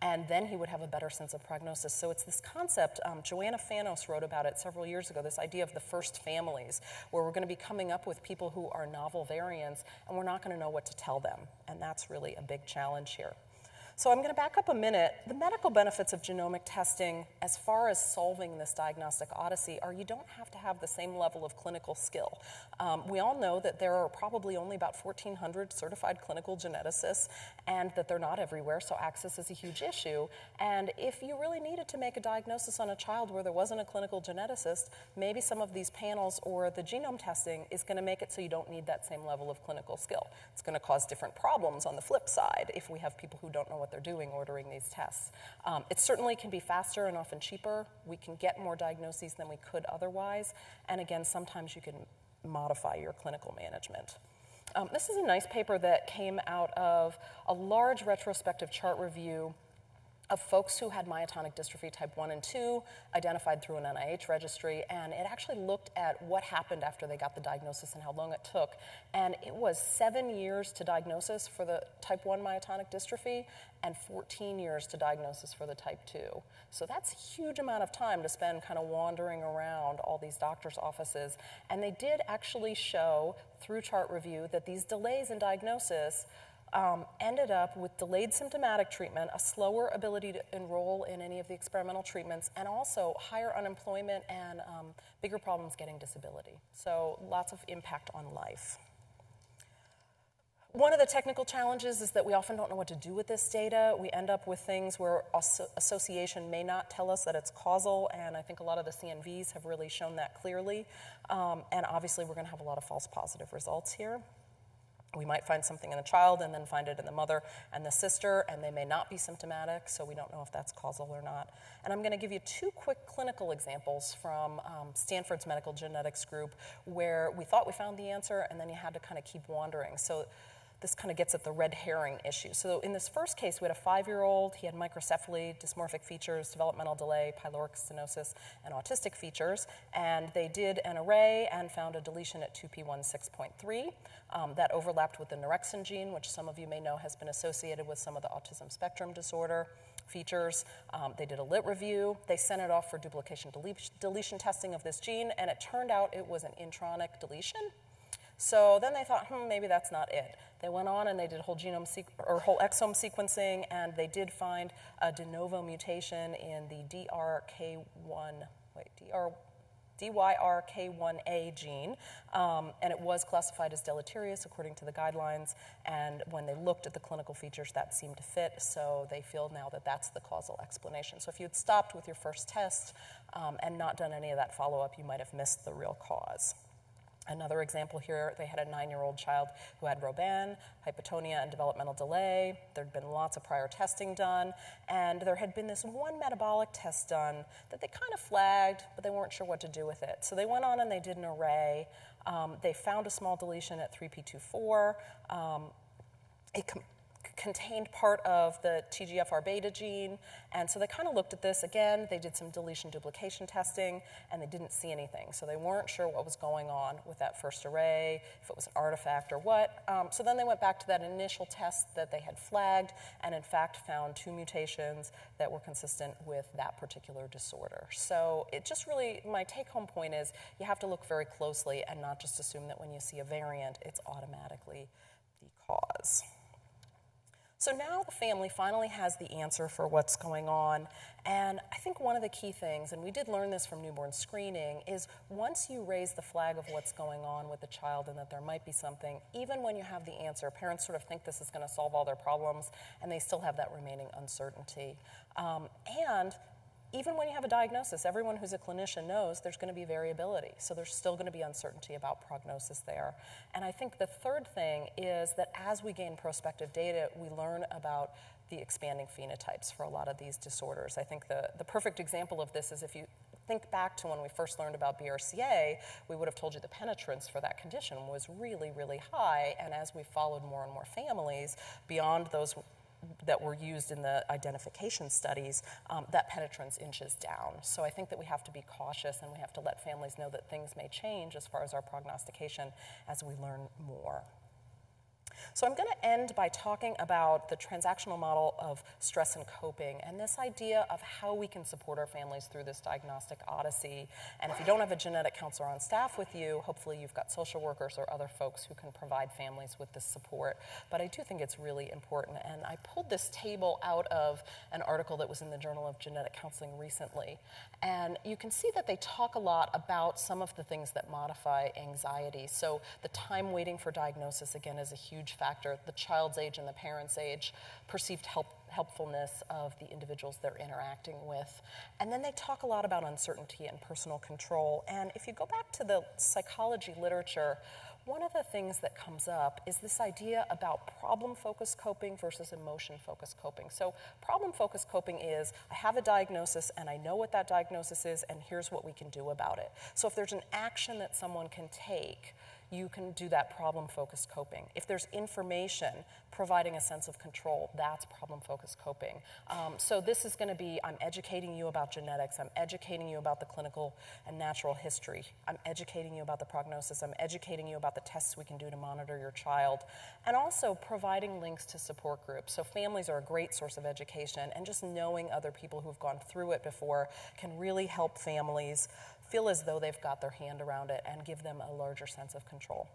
and then he would have a better sense of prognosis. So it's this concept, um, Joanna Fanos wrote about it several years ago, this idea of the first families, where we're going to be coming up with people who are novel variants, and we're not going to know what to tell them. And that's really a big challenge here. So I'm going to back up a minute. The medical benefits of genomic testing, as far as solving this diagnostic odyssey, are you don't have to have the same level of clinical skill. Um, we all know that there are probably only about fourteen hundred certified clinical geneticists, and that they're not everywhere, so access is a huge issue. And if you really needed to make a diagnosis on a child where there wasn't a clinical geneticist, maybe some of these panels or the genome testing is going to make it so you don't need that same level of clinical skill. It's going to cause different problems on the flip side if we have people who don't know what they're doing ordering these tests. Um, it certainly can be faster and often cheaper. We can get more diagnoses than we could otherwise. And again, sometimes you can modify your clinical management. Um, this is a nice paper that came out of a large retrospective chart review of folks who had myotonic dystrophy type one and two, identified through an N I H registry, and it actually looked at what happened after they got the diagnosis and how long it took. And it was seven years to diagnosis for the type one myotonic dystrophy and fourteen years to diagnosis for the type two. So that's a huge amount of time to spend kind of wandering around all these doctors' offices. And they did actually show through chart review that these delays in diagnosis Um, ended up with delayed symptomatic treatment, a slower ability to enroll in any of the experimental treatments, and also higher unemployment and um, bigger problems getting disability. So lots of impact on life. One of the technical challenges is that we often don't know what to do with this data. We end up with things where association may not tell us that it's causal, and I think a lot of the C N Vs have really shown that clearly. Um, and obviously we're gonna have a lot of false positive results here. We might find something in the child and then find it in the mother and the sister, and they may not be symptomatic, so we don't know if that's causal or not. And I'm going to give you two quick clinical examples from um, Stanford's medical genetics group where we thought we found the answer, and then you had to kind of keep wandering. So this kind of gets at the red herring issue. So in this first case, we had a five-year-old. He had microcephaly, dysmorphic features, developmental delay, pyloric stenosis, and autistic features. And they did an array and found a deletion at two p one six point three. Um, that overlapped with the Norexin gene, which some of you may know has been associated with some of the autism spectrum disorder features. Um, they did a lit review. They sent it off for duplication dele deletion testing of this gene, and it turned out it was an intronic deletion. So then they thought, hmm, maybe that's not it. They went on and they did whole genome or whole exome sequencing, and they did find a de novo mutation in the D R K one, wait, D R, D Y R K one A gene, um, and it was classified as deleterious according to the guidelines. And when they looked at the clinical features, that seemed to fit, so they feel now that that's the causal explanation. So if you had stopped with your first test um, and not done any of that follow-up, you might have missed the real cause. Another example here, they had a nine-year-old child who had Robin, hypotonia, and developmental delay. There'd been lots of prior testing done, and there had been this one metabolic test done that they kind of flagged, but they weren't sure what to do with it. So they went on and they did an array. Um, they found a small deletion at three p two four. Um, it com contained part of the T G F R beta gene, and so they kind of looked at this again. They did some deletion duplication testing, and they didn't see anything, so they weren't sure what was going on with that first array, if it was an artifact or what. Um, so then they went back to that initial test that they had flagged, and in fact found two mutations that were consistent with that particular disorder. So it just really, my take-home point is you have to look very closely and not just assume that when you see a variant, it's automatically the cause. So now the family finally has the answer for what's going on, and I think one of the key things, and we did learn this from newborn screening, is once you raise the flag of what's going on with the child and that there might be something, even when you have the answer, parents sort of think this is going to solve all their problems, and they still have that remaining uncertainty. Um, and even when you have a diagnosis, everyone who's a clinician knows there's going to be variability. So there's still going to be uncertainty about prognosis there. And I think the third thing is that as we gain prospective data, we learn about the expanding phenotypes for a lot of these disorders. I think the, the perfect example of this is if you think back to when we first learned about B R C A, we would have told you the penetrance for that condition was really, really high. And as we followed more and more families beyond those that were used in the identification studies, um, that penetrance inches down. So I think that we have to be cautious and we have to let families know that things may change as far as our prognostication as we learn more. So I'm going to end by talking about the transactional model of stress and coping and this idea of how we can support our families through this diagnostic odyssey. And if you don't have a genetic counselor on staff with you, hopefully you've got social workers or other folks who can provide families with this support. But I do think it's really important. And I pulled this table out of an article that was in the Journal of Genetic Counseling recently. And you can see that they talk a lot about some of the things that modify anxiety. So the time waiting for diagnosis, again, is a huge factor, the child's age and the parent's age, perceived help, helpfulness of the individuals they're interacting with. And then they talk a lot about uncertainty and personal control. And if you go back to the psychology literature, one of the things that comes up is this idea about problem-focused coping versus emotion-focused coping. So problem-focused coping is, I have a diagnosis and I know what that diagnosis is and here's what we can do about it. So if there's an action that someone can take, you can do that problem-focused coping. If there's information, providing a sense of control, that's problem-focused coping. Um, so this is gonna be, I'm educating you about genetics, I'm educating you about the clinical and natural history, I'm educating you about the prognosis, I'm educating you about the tests we can do to monitor your child, and also providing links to support groups. So families are a great source of education, and just knowing other people who've gone through it before can really help families feel as though they've got their hand around it and give them a larger sense of control.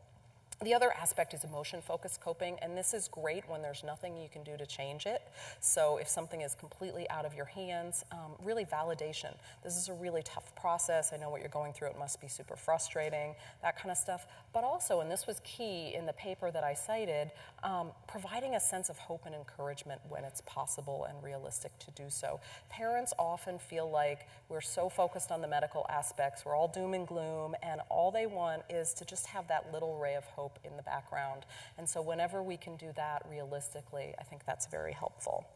The other aspect is emotion-focused coping, and this is great when there's nothing you can do to change it. So if something is completely out of your hands, um, really validation. This is a really tough process. I know what you're going through. It must be super frustrating, that kind of stuff. But also, and this was key in the paper that I cited, um, providing a sense of hope and encouragement when it's possible and realistic to do so. Parents often feel like we're so focused on the medical aspects, we're all doom and gloom, and all they want is to just have that little ray of hope in the background. And so whenever we can do that realistically, I think that's very helpful.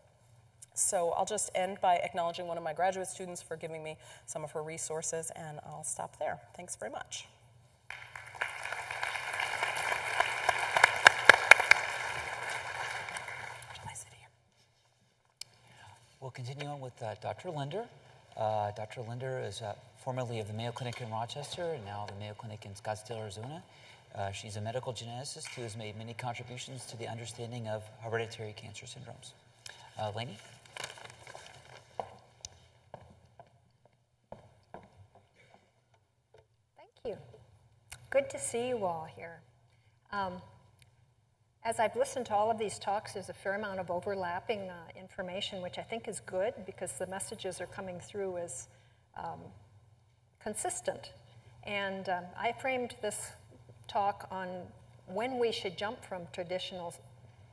So I'll just end by acknowledging one of my graduate students for giving me some of her resources, and I'll stop there. Thanks very much. Should I sit here? We'll continue on with uh, Doctor Linder. Uh, Doctor Linder is uh, formerly of the Mayo Clinic in Rochester, and now the Mayo Clinic in Scottsdale, Arizona. Uh, she's a medical geneticist who has made many contributions to the understanding of hereditary cancer syndromes. Uh, Lainey? Thank you. Good to see you all here. Um, as I've listened to all of these talks, there's a fair amount of overlapping uh, information, which I think is good because the messages are coming through as um, consistent. And um, I framed this talk on when we should jump from traditional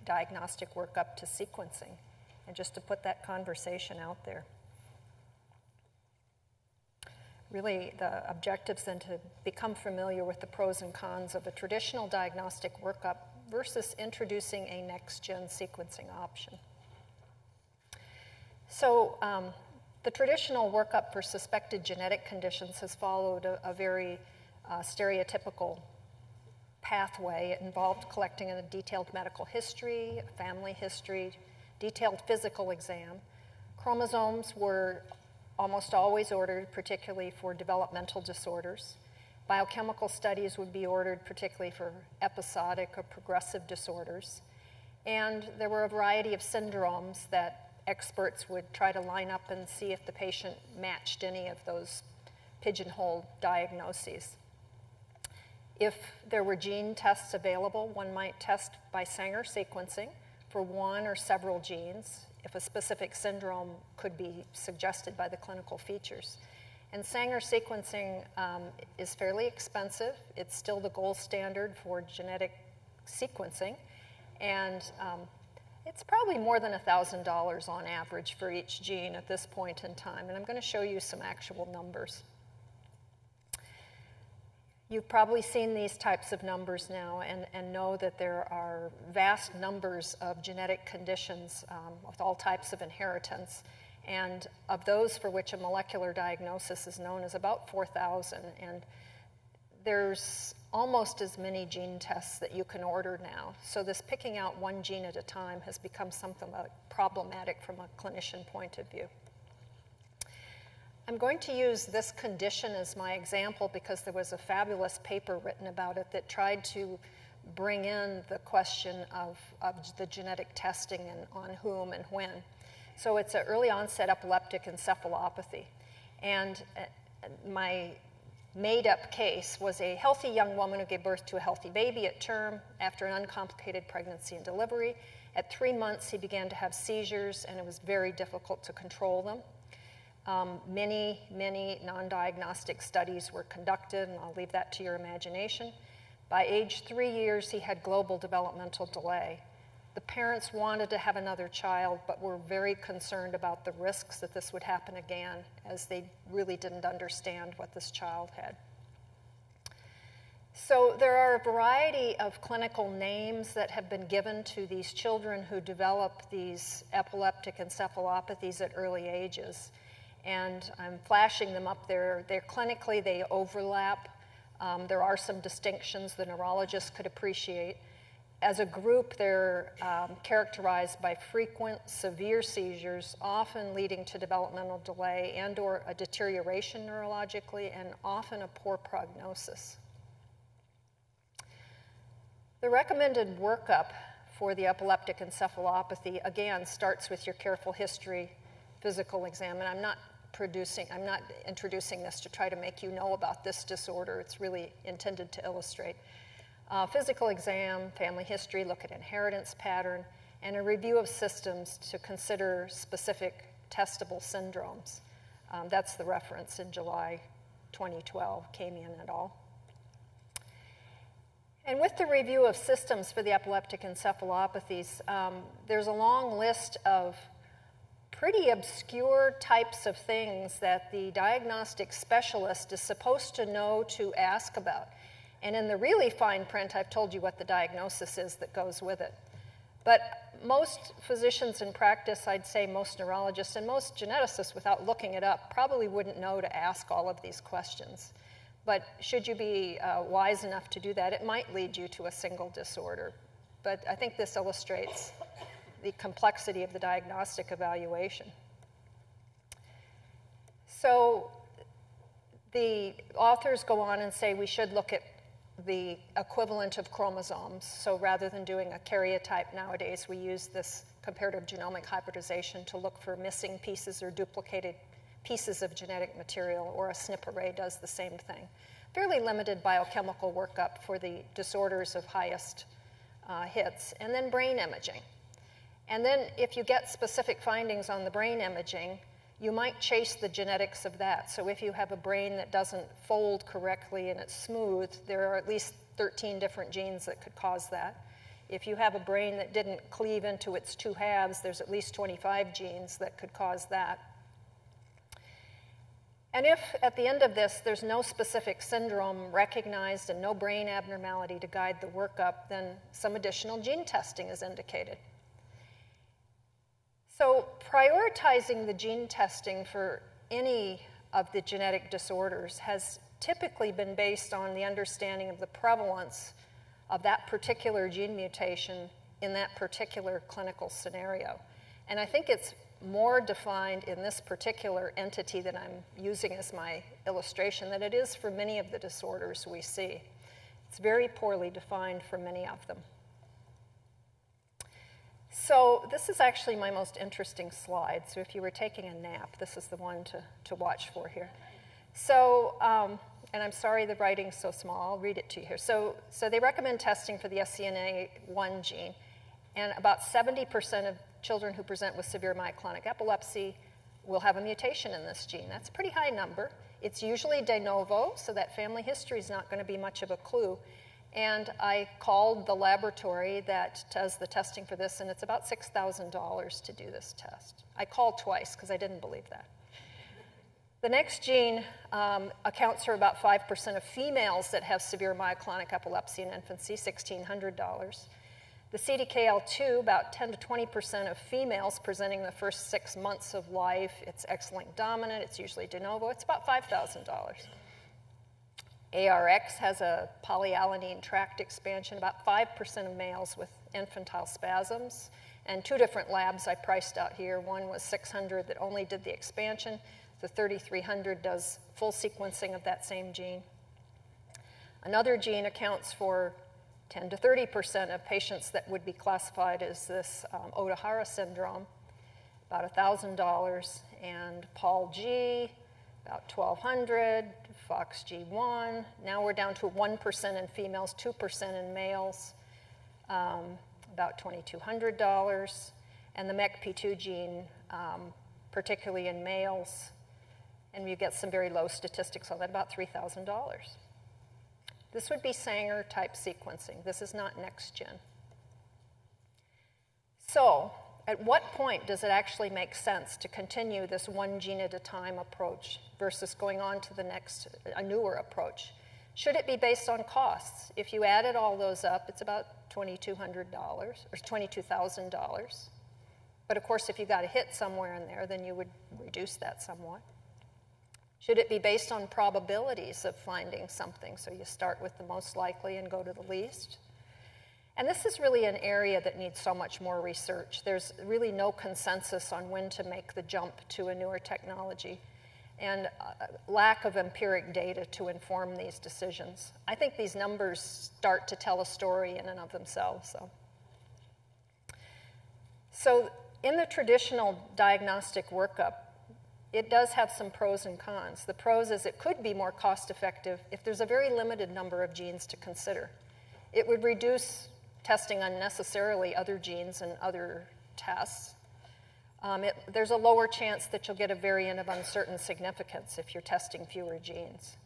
diagnostic workup to sequencing, and just to put that conversation out there. Really, the objectives then to become familiar with the pros and cons of a traditional diagnostic workup versus introducing a next-gen sequencing option. So um, the traditional workup for suspected genetic conditions has followed a, a very uh, stereotypical pathway. It involved collecting a detailed medical history, family history, detailed physical exam. Chromosomes were almost always ordered, particularly for developmental disorders. Biochemical studies would be ordered, particularly for episodic or progressive disorders. And there were a variety of syndromes that experts would try to line up and see if the patient matched any of those pigeonhole diagnoses. If there were gene tests available, one might test by Sanger sequencing for one or several genes if a specific syndrome could be suggested by the clinical features. And Sanger sequencing um, is fairly expensive. It's still the gold standard for genetic sequencing. And um, It's probably more than one thousand dollars on average for each gene at this point in time, and I'm going to show you some actual numbers. You've probably seen these types of numbers now and, and know that there are vast numbers of genetic conditions um, with all types of inheritance, and of those for which a molecular diagnosis is known is about four thousand, and there's almost as many gene tests that you can order now. So this picking out one gene at a time has become something problematic from a clinician point of view. I'm going to use this condition as my example because there was a fabulous paper written about it that tried to bring in the question of, of the genetic testing and on whom and when. So it's an early onset epileptic encephalopathy. And my made-up case was a healthy young woman who gave birth to a healthy baby at term after an uncomplicated pregnancy and delivery. At three months, he began to have seizures, and it was very difficult to control them. Um, many, many non-diagnostic studies were conducted, and I'll leave that to your imagination. By age three years, he had global developmental delay. The parents wanted to have another child, but were very concerned about the risks that this would happen again, as they really didn't understand what this child had. So there are a variety of clinical names that have been given to these children who develop these epileptic encephalopathies at early ages. And I'm flashing them up there. They're clinically, they overlap. Um, there are some distinctions the neurologists could appreciate. As a group, they're um, characterized by frequent, severe seizures, often leading to developmental delay and or a deterioration neurologically, and often a poor prognosis. The recommended workup for the epileptic encephalopathy, again, starts with your careful history, physical exam, and I'm not producing, I'm not introducing this to try to make you know about this disorder. It's really intended to illustrate. Uh, physical exam, family history, look at inheritance pattern, and a review of systems to consider specific testable syndromes. Um, that's the reference in July twenty twelve, came in et al. And with the review of systems for the epileptic encephalopathies, um, there's a long list of pretty obscure types of things that the diagnostic specialist is supposed to know to ask about. And in the really fine print, I've told you what the diagnosis is that goes with it. But most physicians in practice, I'd say most neurologists and most geneticists, without looking it up, probably wouldn't know to ask all of these questions. But should you be uh, wise enough to do that, it might lead you to a single disorder. But I think this illustrates the complexity of the diagnostic evaluation. So the authors go on and say we should look at the equivalent of chromosomes. So rather than doing a karyotype nowadays, we use this comparative genomic hybridization to look for missing pieces or duplicated pieces of genetic material, or a SNP array does the same thing. Fairly limited biochemical workup for the disorders of highest uh, hits. And then brain imaging. And then if you get specific findings on the brain imaging, you might chase the genetics of that. So if you have a brain that doesn't fold correctly and it's smooth, there are at least thirteen different genes that could cause that. If you have a brain that didn't cleave into its two halves, there's at least twenty-five genes that could cause that. And if at the end of this there's no specific syndrome recognized and no brain abnormality to guide the workup, then some additional gene testing is indicated. So prioritizing the gene testing for any of the genetic disorders has typically been based on the understanding of the prevalence of that particular gene mutation in that particular clinical scenario. And I think it's more defined in this particular entity that I'm using as my illustration than it is for many of the disorders we see. It's very poorly defined for many of them. So this is actually my most interesting slide. So if you were taking a nap, this is the one to, to watch for here. So, um, and I'm sorry the writing's so small. I'll read it to you here. So, so they recommend testing for the S C N A one gene. And about seventy percent of children who present with severe myoclonic epilepsy will have a mutation in this gene. That's a pretty high number. It's usually de novo, so that family history is not going to be much of a clue. And I called the laboratory that does the testing for this, and it's about six thousand dollars to do this test. I called twice because I didn't believe that. The next gene um, accounts for about five percent of females that have severe myoclonic epilepsy in infancy, sixteen hundred dollars. The C D K L two, about ten to twenty percent of females presenting the first six months of life. It's X-linked dominant, it's usually de novo, it's about five thousand dollars. A R X has a polyalanine tract expansion, about five percent of males with infantile spasms. And two different labs I priced out here. One was six hundred that only did the expansion. The thirty-three hundred does full sequencing of that same gene. Another gene accounts for ten to thirty percent of patients that would be classified as this um, Ohtahara syndrome, about one thousand dollars. And Paul G, about twelve hundred, Fox G one. Now we're down to one percent in females, two percent in males, um, about twenty-two hundred dollars. And the M E C P two gene, um, particularly in males, and you get some very low statistics on that, about three thousand dollars. This would be Sanger-type sequencing. This is not next-gen. So at what point does it actually make sense to continue this one gene at a time approach versus going on to the next, a newer approach? Should it be based on costs? If you added all those up, it's about twenty-two hundred dollars or twenty-two thousand dollars. But of course, if you got a hit somewhere in there, then you would reduce that somewhat. Should it be based on probabilities of finding something? So you start with the most likely and go to the least. And this is really an area that needs so much more research. There's really no consensus on when to make the jump to a newer technology and a lack of empiric data to inform these decisions. I think these numbers start to tell a story in and of themselves, though. So in the traditional diagnostic workup, it does have some pros and cons. The pros is it could be more cost-effective if there's a very limited number of genes to consider. It would reduce testing unnecessarily other genes and other tests. Um, it, there's a lower chance that you'll get a variant of uncertain significance if you're testing fewer genes.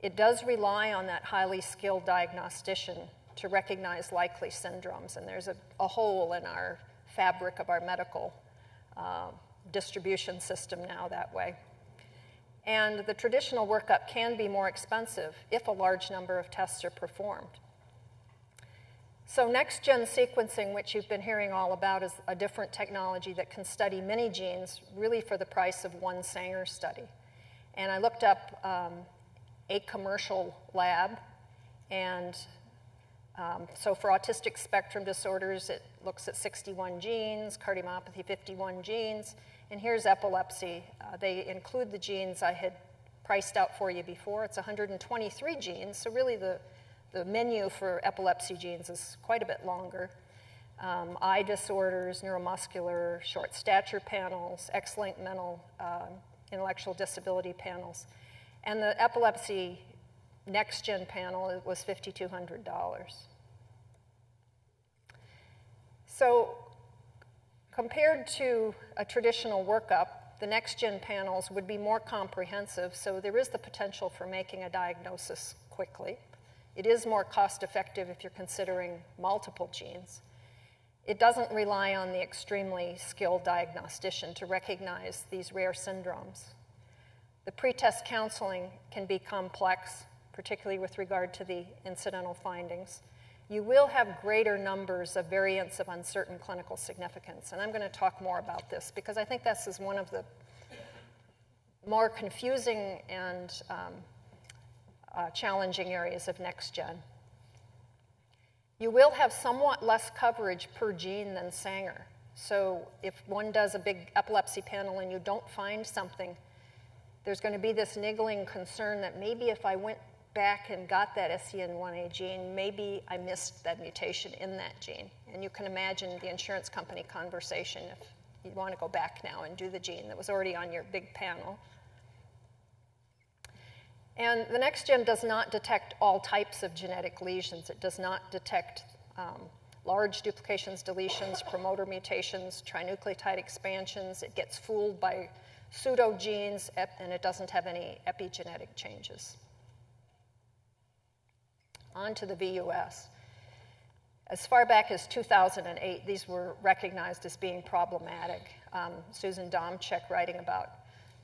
It does rely on that highly skilled diagnostician to recognize likely syndromes, and there's a, a hole in our fabric of our medical uh, distribution system now that way. And the traditional workup can be more expensive if a large number of tests are performed. So next-gen sequencing, which you've been hearing all about, is a different technology that can study many genes really for the price of one Sanger study. And I looked up um, a commercial lab, and Um, so for autistic spectrum disorders, it looks at sixty-one genes, cardiomyopathy, fifty-one genes, and here's epilepsy. Uh, they include the genes I had priced out for you before. It's one hundred twenty-three genes, so really the, the menu for epilepsy genes is quite a bit longer. Um, eye disorders, neuromuscular, short stature panels, X-linked mental uh, intellectual disability panels, and the epilepsy next-gen panel, it was fifty-two hundred dollars. So compared to a traditional workup, the next-gen panels would be more comprehensive, so there is the potential for making a diagnosis quickly. It is more cost-effective if you're considering multiple genes. It doesn't rely on the extremely skilled diagnostician to recognize these rare syndromes. The pretest counseling can be complex, particularly with regard to the incidental findings. You will have greater numbers of variants of uncertain clinical significance, and I'm going to talk more about this because I think this is one of the more confusing and um, uh, challenging areas of next-gen. You will have somewhat less coverage per gene than Sanger. So if one does a big epilepsy panel and you don't find something, there's going to be this niggling concern that maybe if I went back and got that S E N one A gene, maybe I missed that mutation in that gene. And you can imagine the insurance company conversation if you want to go back now and do the gene that was already on your big panel. And the next gen does not detect all types of genetic lesions. It does not detect um, large duplications, deletions, promoter mutations, trinucleotide expansions. It gets fooled by pseudogenes, and it doesn't have any epigenetic changes. onto the V U S. As far back as two thousand eight, these were recognized as being problematic. Um, Susan Domchek, writing about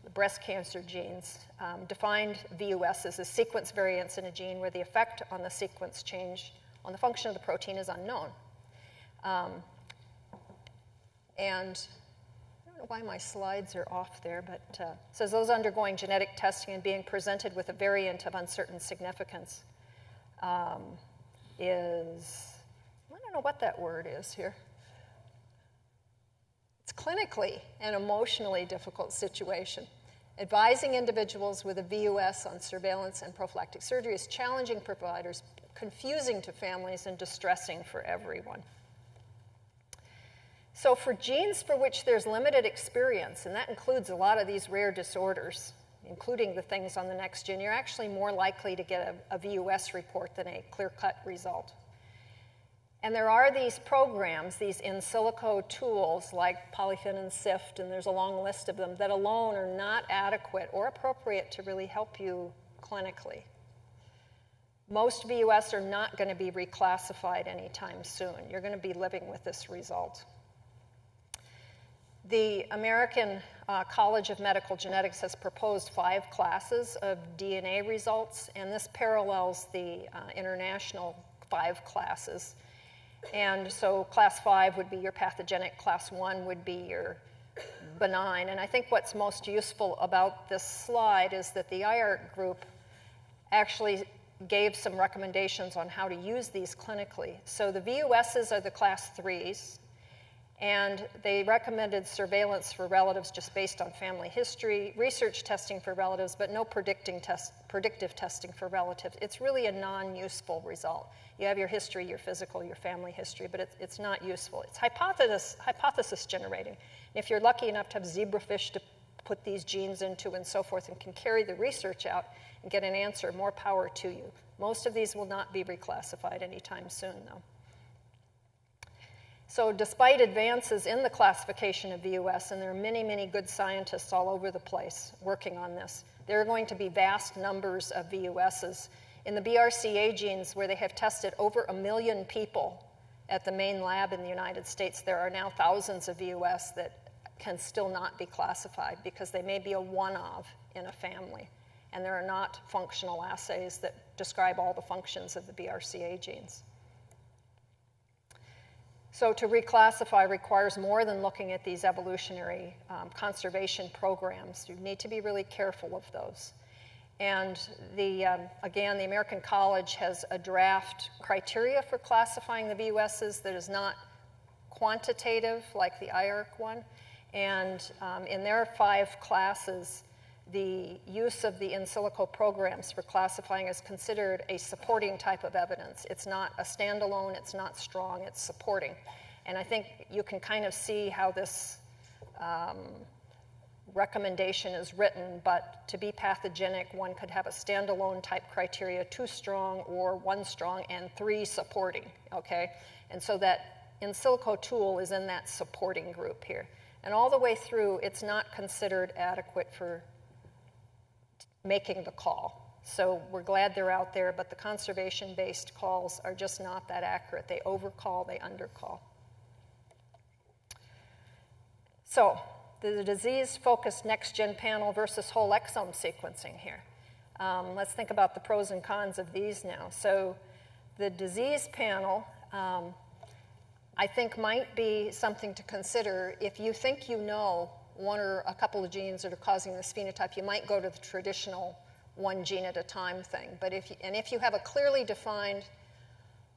the breast cancer genes, um, defined V U S as a sequence variance in a gene where the effect on the sequence change on the function of the protein is unknown. Um, and I don't know why my slides are off there, but uh, it says those undergoing genetic testing and being presented with a variant of uncertain significance um, is... I don't know what that word is here. It's clinically an emotionally difficult situation. Advising individuals with a V U S on surveillance and prophylactic surgery is challenging for providers, confusing to families, and distressing for everyone. So for genes for which there's limited experience, and that includes a lot of these rare disorders, including the things on the next gen, you're actually more likely to get a, a V U S report than a clear-cut result. And there are these programs, these in silico tools like Polyfin and SIFT, and there's a long list of them, that alone are not adequate or appropriate to really help you clinically. Most V U S are not going to be reclassified anytime soon. You're going to be living with this result. The American uh, College of Medical Genetics has proposed five classes of D N A results, and this parallels the uh, international five classes. And so class five would be your pathogenic, class one would be your benign. And I think what's most useful about this slide is that the I A R C group actually gave some recommendations on how to use these clinically. So the V U Ss are the class threes, and they recommended surveillance for relatives just based on family history, research testing for relatives, but no predicting test, predictive testing for relatives. It's really a non-useful result. You have your history, your physical, your family history, but it's, it's not useful. It's hypothesis, hypothesis generating. And if you're lucky enough to have zebrafish to put these genes into and so forth and can carry the research out and get an answer, more power to you. Most of these will not be reclassified anytime soon, though. So despite advances in the classification of V U S, and there are many, many good scientists all over the place working on this, there are going to be vast numbers of V U Ss. In the B R C A genes, where they have tested over a million people at the main lab in the United States, there are now thousands of V U S that can still not be classified because they may be a one-of in a family, and there are not functional assays that describe all the functions of the B R C A genes. So to reclassify requires more than looking at these evolutionary um, conservation programs. You need to be really careful of those. And the, um, again, the American College has a draft criteria for classifying the V U Ss that is not quantitative like the I A R C one. And um, in their five classes, the use of the in silico programs for classifying is considered a supporting type of evidence. It's not a standalone, it's not strong, it's supporting. And I think you can kind of see how this um, recommendation is written, but to be pathogenic, one could have a standalone type criteria, two strong or one strong and three supporting, okay? And so that in silico tool is in that supporting group here. And all the way through, it's not considered adequate for making the call. So we're glad they're out there, but the conservation-based calls are just not that accurate. They overcall, they undercall. So the disease-focused next-gen panel versus whole exome sequencing here. Um, let's think about the pros and cons of these now. So the disease panel, um, I think, might be something to consider if you think you know one or a couple of genes that are causing this phenotype. You might go to the traditional one gene at a time thing. But if you, and if you have a clearly defined,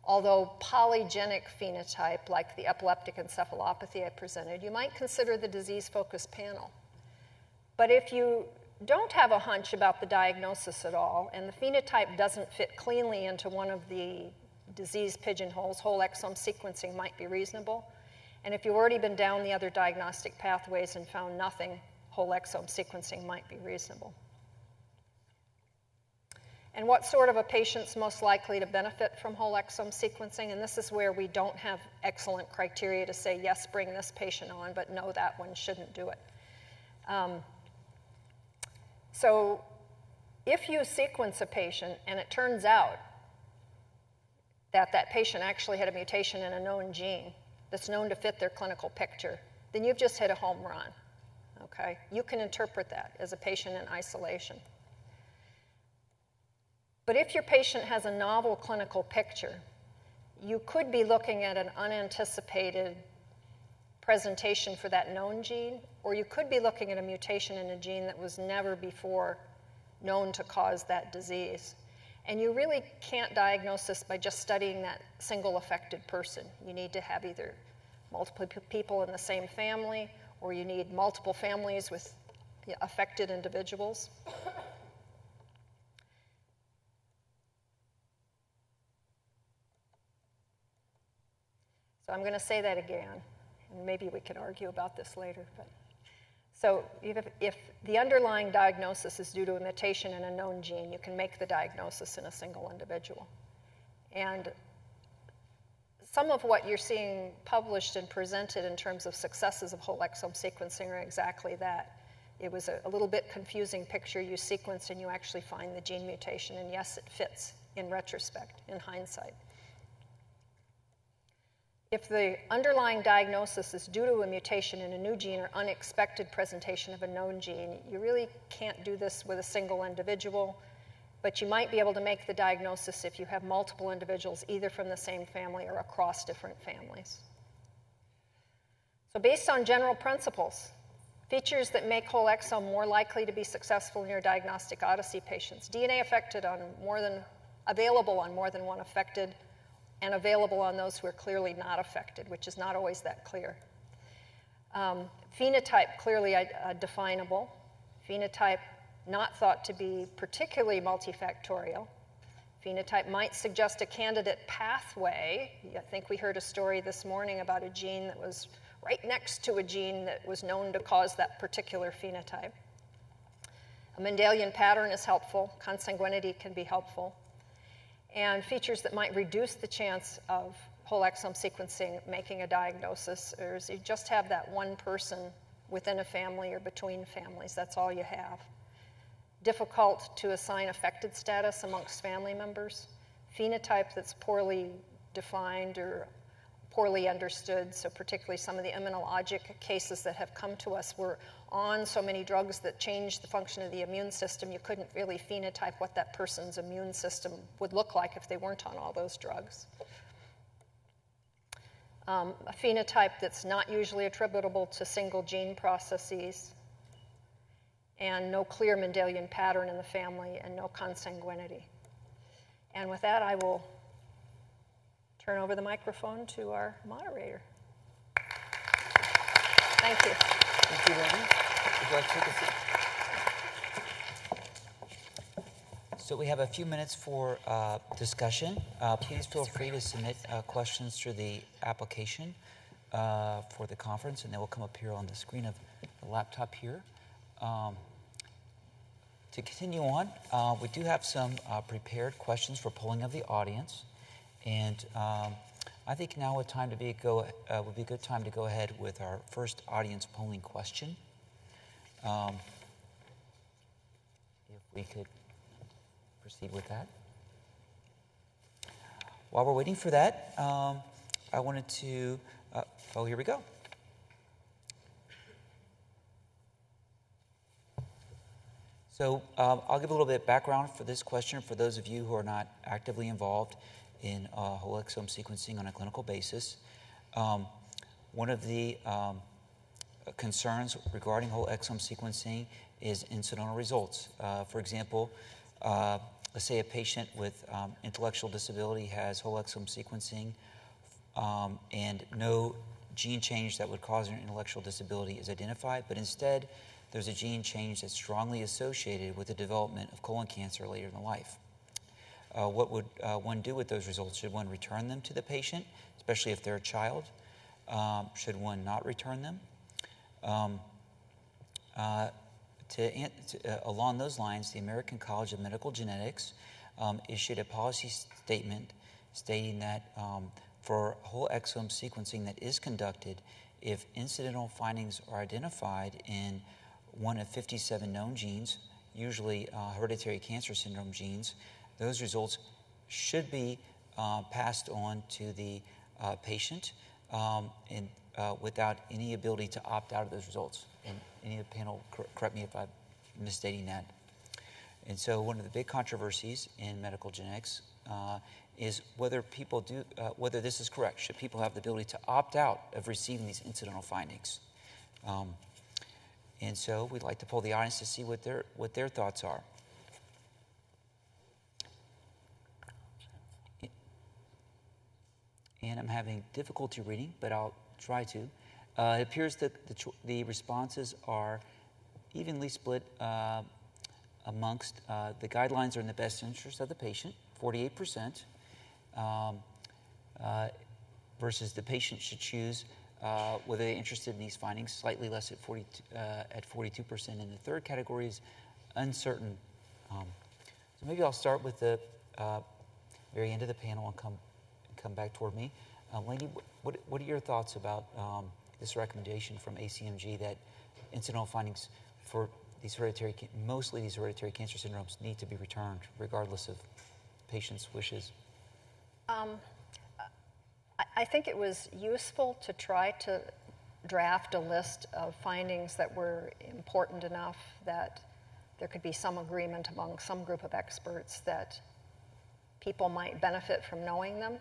although polygenic phenotype, like the epileptic encephalopathy I presented, you might consider the disease-focused panel. But if you don't have a hunch about the diagnosis at all, and the phenotype doesn't fit cleanly into one of the disease pigeonholes, whole exome sequencing might be reasonable. And if you've already been down the other diagnostic pathways and found nothing, whole exome sequencing might be reasonable. And what sort of a patient's most likely to benefit from whole exome sequencing? And this is where we don't have excellent criteria to say, yes, bring this patient on, but no, that one shouldn't do it. Um, so if you sequence a patient and it turns out that that patient actually had a mutation in a known gene that's known to fit their clinical picture, then you've just hit a home run, okay? You can interpret that as a patient in isolation. But if your patient has a novel clinical picture, you could be looking at an unanticipated presentation for that known gene, or you could be looking at a mutation in a gene that was never before known to cause that disease. And you really can't diagnose this by just studying that single affected person. You need to have either multiple people in the same family, or you need multiple families with affected individuals. So I'm going to say that again, and maybe we can argue about this later. But so if, if the underlying diagnosis is due to a mutation in a known gene, you can make the diagnosis in a single individual. And some of what you're seeing published and presented in terms of successes of whole exome sequencing are exactly that. It was a, a little bit confusing picture. You sequenced and you actually find the gene mutation, and yes, it fits in retrospect, in hindsight. If the underlying diagnosis is due to a mutation in a new gene or unexpected presentation of a known gene, you really can't do this with a single individual, but you might be able to make the diagnosis if you have multiple individuals either from the same family or across different families. So based on general principles, features that make whole exome more likely to be successful in your diagnostic odyssey patients, D N A affected on more than, available on more than one affected and available on those who are clearly not affected, which is not always that clear. Um, phenotype clearly uh, definable. Phenotype not thought to be particularly multifactorial. Phenotype might suggest a candidate pathway. I think we heard a story this morning about a gene that was right next to a gene that was known to cause that particular phenotype. A Mendelian pattern is helpful. Consanguinity can be helpful. And features that might reduce the chance of whole exome sequencing making a diagnosis is you just have that one person within a family or between families. That's all you have. Difficult to assign affected status amongst family members. Phenotype that's poorly defined or poorly understood, so particularly some of the immunologic cases that have come to us were on so many drugs that changed the function of the immune system, you couldn't really phenotype what that person's immune system would look like if they weren't on all those drugs. Um, a phenotype that's not usually attributable to single gene processes, and no clear Mendelian pattern in the family, and no consanguinity. And with that, I will turn over the microphone to our moderator. Thank you. Thank you, Lainey. Would you like to take a seat? So we have a few minutes for uh, discussion. Uh, please feel free to submit uh, questions through the application uh, for the conference, and they will come up here on the screen of the laptop here. Um, to continue on, uh, we do have some uh, prepared questions for polling of the audience. And um, I think now a time to be go uh, would be a good time to go ahead with our first audience polling question. Um, if we could proceed with that. While we're waiting for that, um, I wanted to. Uh, oh, here we go. So um, I'll give a little bit of background for this question for those of you who are not actively involved in uh, whole exome sequencing on a clinical basis. Um, one of the um, concerns regarding whole exome sequencing is incidental results. Uh, for example, uh, let's say a patient with um, intellectual disability has whole exome sequencing um, and no gene change that would cause an intellectual disability is identified, but instead there's a gene change that's strongly associated with the development of colon cancer later in life. Uh, what would uh, one do with those results? Should one return them to the patient, especially if they're a child? Um, should one not return them? Um, uh, to, uh, along those lines, the American College of Medical Genetics um, issued a policy statement stating that um, for whole exome sequencing that is conducted, if incidental findings are identified in one of fifty-seven known genes, usually uh, hereditary cancer syndrome genes, those results should be uh, passed on to the uh, patient um, and uh, without any ability to opt out of those results. And any of the panel, cor correct me if I'm misstating that. And so one of the big controversies in medical genetics uh, is whether people do, uh, whether this is correct. Should people have the ability to opt out of receiving these incidental findings? Um, and so we'd like to poll the audience to see what their, what their thoughts are. And I'm having difficulty reading, but I'll try to. Uh, it appears that the, the responses are evenly split uh, amongst uh, the guidelines are in the best interest of the patient, forty-eight percent, um, uh, versus the patient should choose uh, whether they're interested in these findings, slightly less at, forty, uh, at forty-two percent. And the third category is uncertain. Um, so maybe I'll start with the uh, very end of the panel and come, come back toward me. Uh, Lainey, what, what are your thoughts about um, this recommendation from A C M G that incidental findings for these hereditary, mostly these hereditary cancer syndromes need to be returned regardless of patients' wishes? Um, I think it was useful to try to draft a list of findings that were important enough that there could be some agreement among some group of experts that people might benefit from knowing them,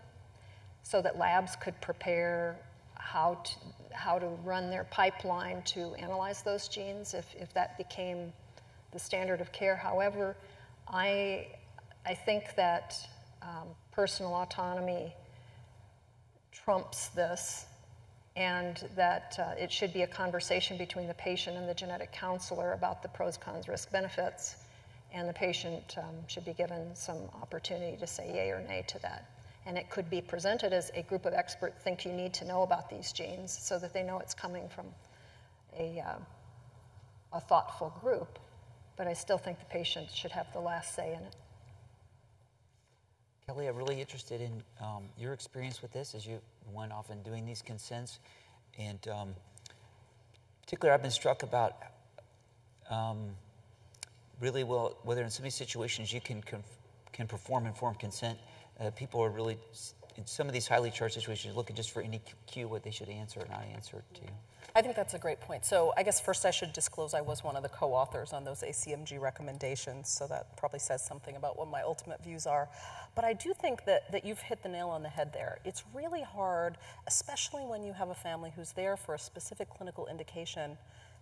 so that labs could prepare how to, how to run their pipeline to analyze those genes if, if that became the standard of care. However, I, I think that um, personal autonomy trumps this, and that uh, it should be a conversation between the patient and the genetic counselor about the pros, cons, risk, benefits, and the patient um, should be given some opportunity to say yay or nay to that. And it could be presented as a group of experts think you need to know about these genes so that they know it's coming from a, uh, a thoughtful group. But I still think the patient should have the last say in it. Kelly, I'm really interested in um, your experience with this, as you went off and doing these consents. And um, particularly, I've been struck about um, really well, whether in some of these situations you can, can perform informed consent. Uh, people are really, in some of these highly charged situations, looking just for any cue what they should answer or not answer to. I think that's a great point. So I guess first I should disclose I was one of the co-authors on those A C M G recommendations, so that probably says something about what my ultimate views are. But I do think that, that you've hit the nail on the head there. It's really hard, especially when you have a family who's there for a specific clinical indication,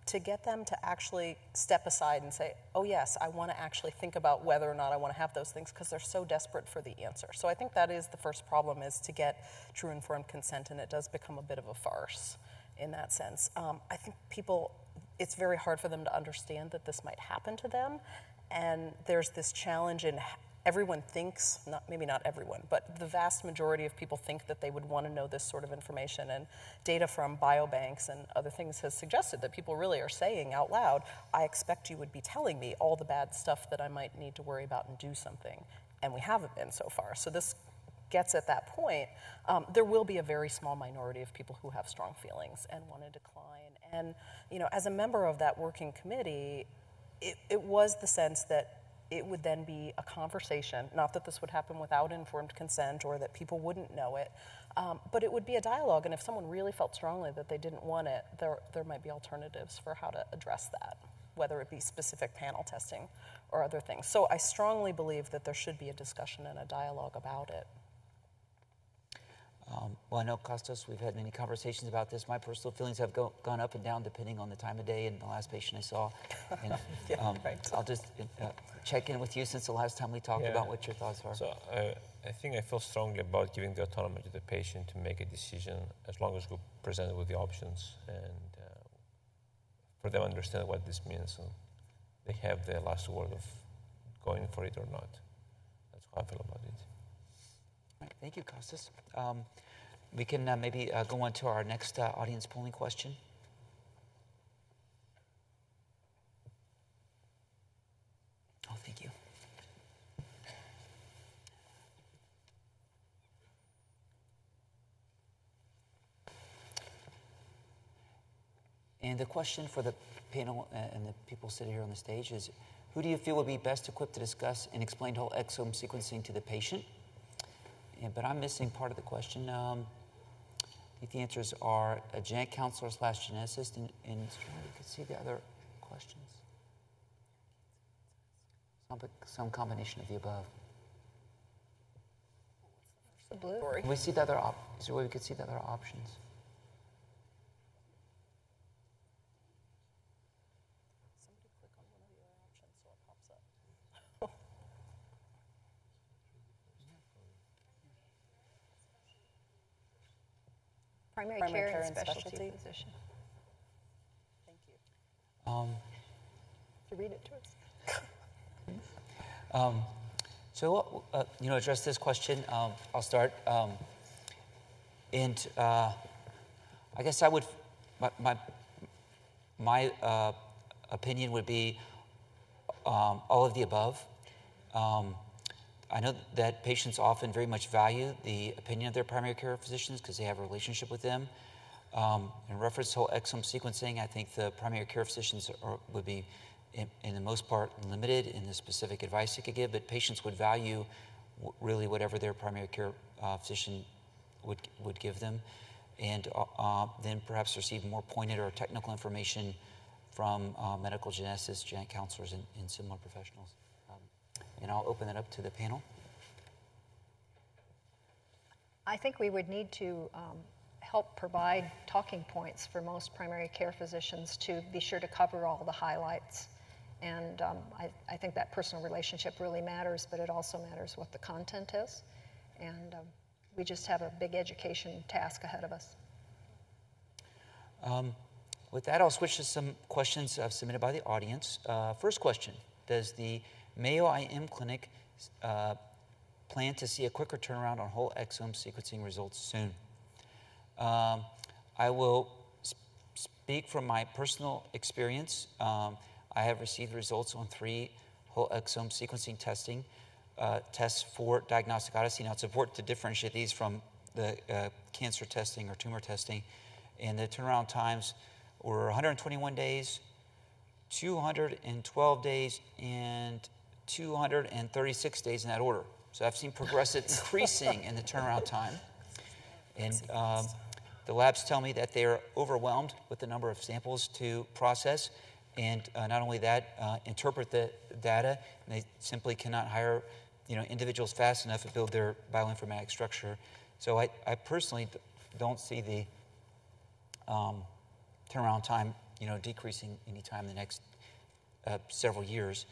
to get them to actually step aside and say, oh yes, I want to actually think about whether or not I want to have those things, because they're so desperate for the answer. So I think that is the first problem, is to get true informed consent, and it does become a bit of a farce in that sense. Um, I think people, it's very hard for them to understand that this might happen to them, and there's this challenge in everyone thinks, not, maybe not everyone, but the vast majority of people think that they would want to know this sort of information, and data from biobanks and other things has suggested that people really are saying out loud, I expect you would be telling me all the bad stuff that I might need to worry about and do something, and we haven't been so far. So this gets at that point. Um, there will be a very small minority of people who have strong feelings and want to decline, and you know, as a member of that working committee, it, it was the sense that it would then be a conversation, not that this would happen without informed consent or that people wouldn't know it, um, but it would be a dialogue, and if someone really felt strongly that they didn't want it, there, there might be alternatives for how to address that, whether it be specific panel testing or other things. So I strongly believe that there should be a discussion and a dialogue about it. Um, well, I know, Costas, we've had many conversations about this. My personal feelings have go, gone up and down depending on the time of day and the last patient I saw. And, yeah, um, right. I'll just uh, check in with you since the last time we talked yeah. about what your thoughts are. So uh, I think I feel strongly about giving the autonomy to the patient to make a decision as long as we're presented with the options, and uh, for them to understand what this means. So they have the last word of going for it or not. That's how I feel about it. Thank you, Costas. Um, we can uh, maybe uh, go on to our next uh, audience polling question. Oh, thank you. And the question for the panel and the people sitting here on the stage is, who do you feel would be best equipped to discuss and explain whole exome sequencing to the patient? and, but I'm missing part of the question. Um, I think the answers are a genetic counselor slash geneticist, and, and you can see the other questions. Some, some combination of the above. The blue. Can we see the other op is there a way we could see the other options? Somebody click on one of the other options so it pops up. Primary, Primary care, care and specialty, specialty physician. Thank you. Um, to read it to us. um, So, uh, you know, address this question. Um, I'll start. Um, and uh, I guess I would, my, my, my uh, opinion would be um, all of the above. Um, I know that patients often very much value the opinion of their primary care physicians because they have a relationship with them. Um, in reference to whole exome sequencing, I think the primary care physicians are, would be In, in the most part, limited in the specific advice they could give, but patients would value w really whatever their primary care uh, physician would would give them, and uh, uh, then perhaps receive more pointed or technical information from uh, medical geneticists, genetic counselors, and, and similar professionals. Um, and I'll open that up to the panel. I think we would need to um, help provide talking points for most primary care physicians to be sure to cover all the highlights. And um, I, I think that personal relationship really matters, but it also matters what the content is. And um, we just have a big education task ahead of us. Um, with that, I'll switch to some questions uh, submitted by the audience. Uh, first question, does the Mayo I M Clinic uh, plan to see a quicker turnaround on whole exome sequencing results soon? Um, I will sp speak from my personal experience. Um, I have received results on three whole exome sequencing testing uh, tests for diagnostic odyssey. Now, it's important to differentiate these from the uh, cancer testing or tumor testing. And the turnaround times were one hundred twenty-one days, two hundred twelve days, and two hundred thirty-six days in that order. So I've seen progressive increasing in the turnaround time. And um, the labs tell me that they are overwhelmed with the number of samples to process, and uh, not only that, uh, interpret the data. And they simply cannot hire, you know, individuals fast enough to build their bioinformatic structure. So I, I personally don't see the um, turnaround time, you know, decreasing any time in the next uh, several years.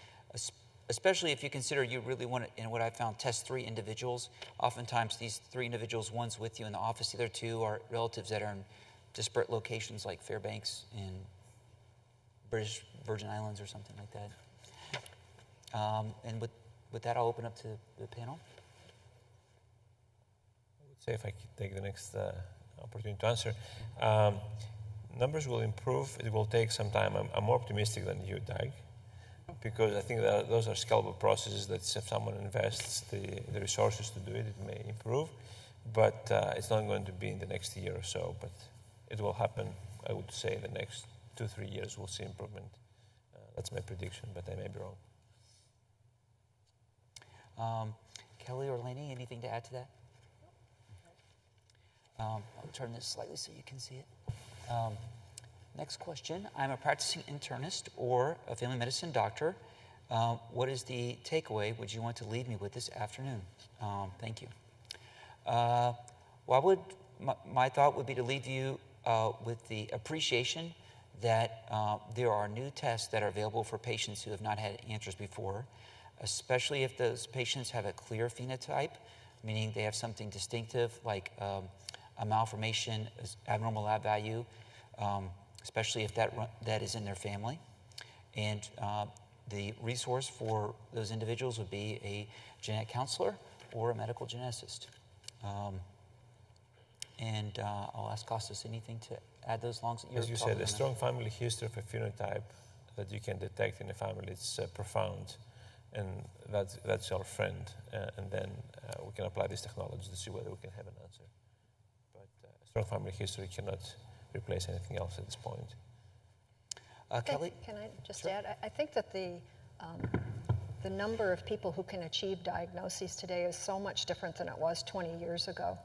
Especially if you consider you really want to, and what I found, test three individuals. Oftentimes these three individuals, one's with you in the office, the other two are relatives that are in disparate locations like Fairbanks and British Virgin Islands or something like that. Um, and with, with that, I'll open up to the panel. I would say if I could take the next uh, opportunity to answer. Um, numbers will improve. It will take some time. I'm, I'm more optimistic than you, Doug, because I think that those are scalable processes that if someone invests the, the resources to do it, it may improve. But uh, it's not going to be in the next year or so, but it will happen, I would say, in the next two, three years we'll see improvement. Uh, that's my prediction, but I may be wrong. Um, Kelly or Lainey, anything to add to that? Um, I'll turn this slightly so you can see it. Um, Next question. I'm a practicing internist or a family medicine doctor. Uh, what is the takeaway would you want to leave me with this afternoon? Um, thank you. Uh, well, I would, my, my thought would be to leave you uh, with the appreciation that uh, there are new tests that are available for patients who have not had answers before, especially if those patients have a clear phenotype, meaning they have something distinctive like um, a malformation, abnormal lab value, um, especially if that, that is in their family. And uh, the resource for those individuals would be a genetic counselor or a medical geneticist. Um, and uh, I'll ask Costas anything to add those longs that you're As you said, a strong family history of a phenotype that you can detect in a family is uh, profound. And that's, that's our friend. Uh, and then uh, we can apply this technology to see whether we can have an answer. But uh, a strong family history cannot replace anything else at this point. Uh, Kelly? Can I just sure. add? I think that the um, the number of people who can achieve diagnoses today is so much different than it was twenty years ago.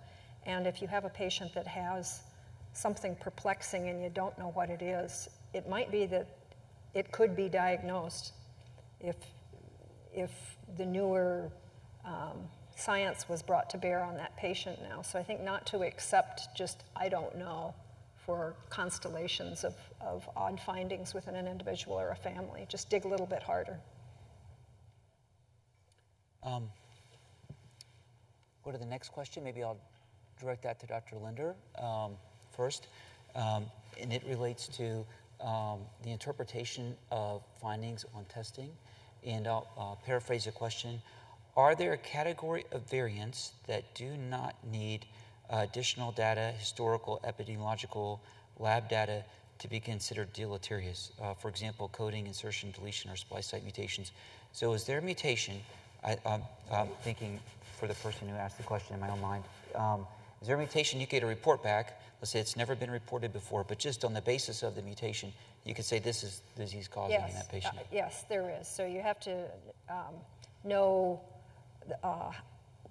And if you have a patient that has something perplexing and you don't know what it is, it might be that it could be diagnosed if, if the newer um, science was brought to bear on that patient now. So I think not to accept just, I don't know, for constellations of, of odd findings within an individual or a family. Just dig a little bit harder. Um, go to the next question. Maybe I'll direct that to Doctor Linder um, first. Um, and it relates to um, the interpretation of findings on testing. And I'll uh, paraphrase the question. Are there a category of variants that do not need Uh, additional data, historical, epidemiological, lab data to be considered deleterious? Uh, for example, coding, insertion, deletion, or splice site mutations. So is there a mutation, I, I'm, I'm thinking for the person who asked the question in my own mind, um, is there a mutation you get a report back, let's say it's never been reported before, but just on the basis of the mutation, you could say this is disease causing yes, in that patient? Uh, yes, there is. So you have to um, know uh,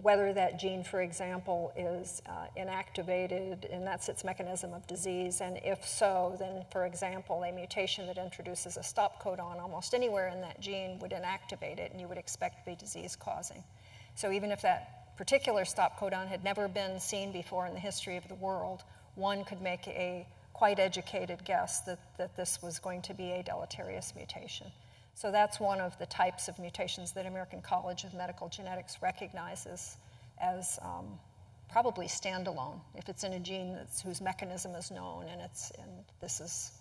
whether that gene, for example, is uh, inactivated, and that's its mechanism of disease, and if so, then, for example, a mutation that introduces a stop codon almost anywhere in that gene would inactivate it, and you would expect to be disease-causing. So even if that particular stop codon had never been seen before in the history of the world, one could make a quite educated guess that, that this was going to be a deleterious mutation. So that's one of the types of mutations that American College of Medical Genetics recognizes as um, probably standalone, if it's in a gene that's, whose mechanism is known and, it's, and this is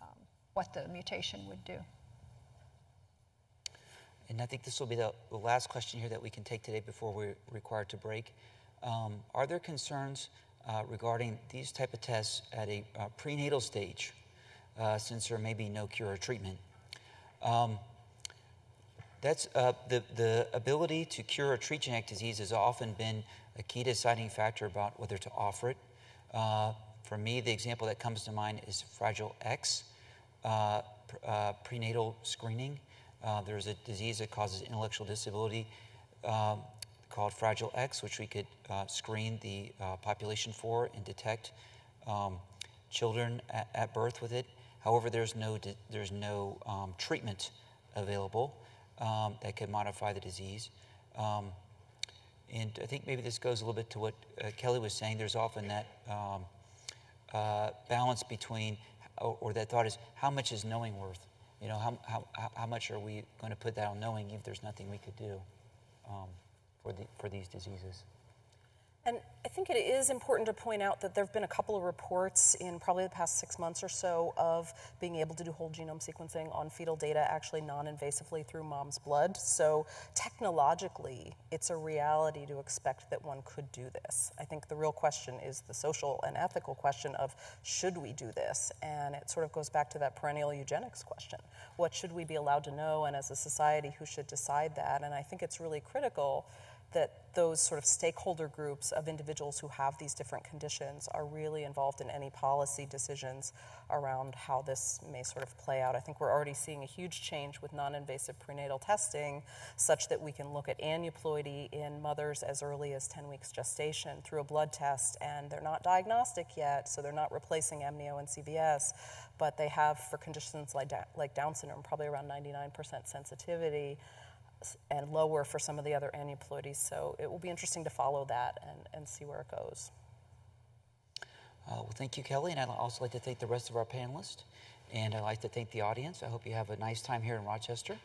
um, what the mutation would do. And I think this will be the, the last question here that we can take today before we're required to break. Um, are there concerns uh, regarding these type of tests at a uh, prenatal stage, uh, since there may be no cure or treatment? Um, that's uh, the, the ability to cure or treat genetic disease has often been a key deciding factor about whether to offer it. Uh, for me, the example that comes to mind is Fragile X, uh, pr uh, prenatal screening. Uh, there's a disease that causes intellectual disability uh, called Fragile X, which we could uh, screen the uh, population for and detect um, children at, at birth with it. However, there's no, there's no um, treatment available um, that could modify the disease. Um, and I think maybe this goes a little bit to what uh, Kelly was saying. There's often that um, uh, balance between, or, or that thought is, how much is knowing worth? You know, how, how, how much are we going to put that on knowing if there's nothing we could do um, for, the, for these diseases? And I think it is important to point out that there have been a couple of reports in probably the past six months or so of being able to do whole genome sequencing on fetal data actually non-invasively through mom's blood. So technologically, it's a reality to expect that one could do this. I think the real question is the social and ethical question of, should we do this? And it sort of goes back to that perennial eugenics question. What should we be allowed to know? And as a society, who should decide that? And I think it's really critical that those sort of stakeholder groups of individuals who have these different conditions are really involved in any policy decisions around how this may sort of play out. I think we're already seeing a huge change with non-invasive prenatal testing, such that we can look at aneuploidy in mothers as early as ten weeks gestation through a blood test, and they're not diagnostic yet, so they're not replacing amnio and C V S, but they have, for conditions like, like Down syndrome, probably around ninety-nine percent sensitivity, and lower for some of the other aneuploidies. So it will be interesting to follow that and, and see where it goes. Uh, well, thank you, Kelly. And I'd also like to thank the rest of our panelists. And I'd like to thank the audience. I hope you have a nice time here in Rochester.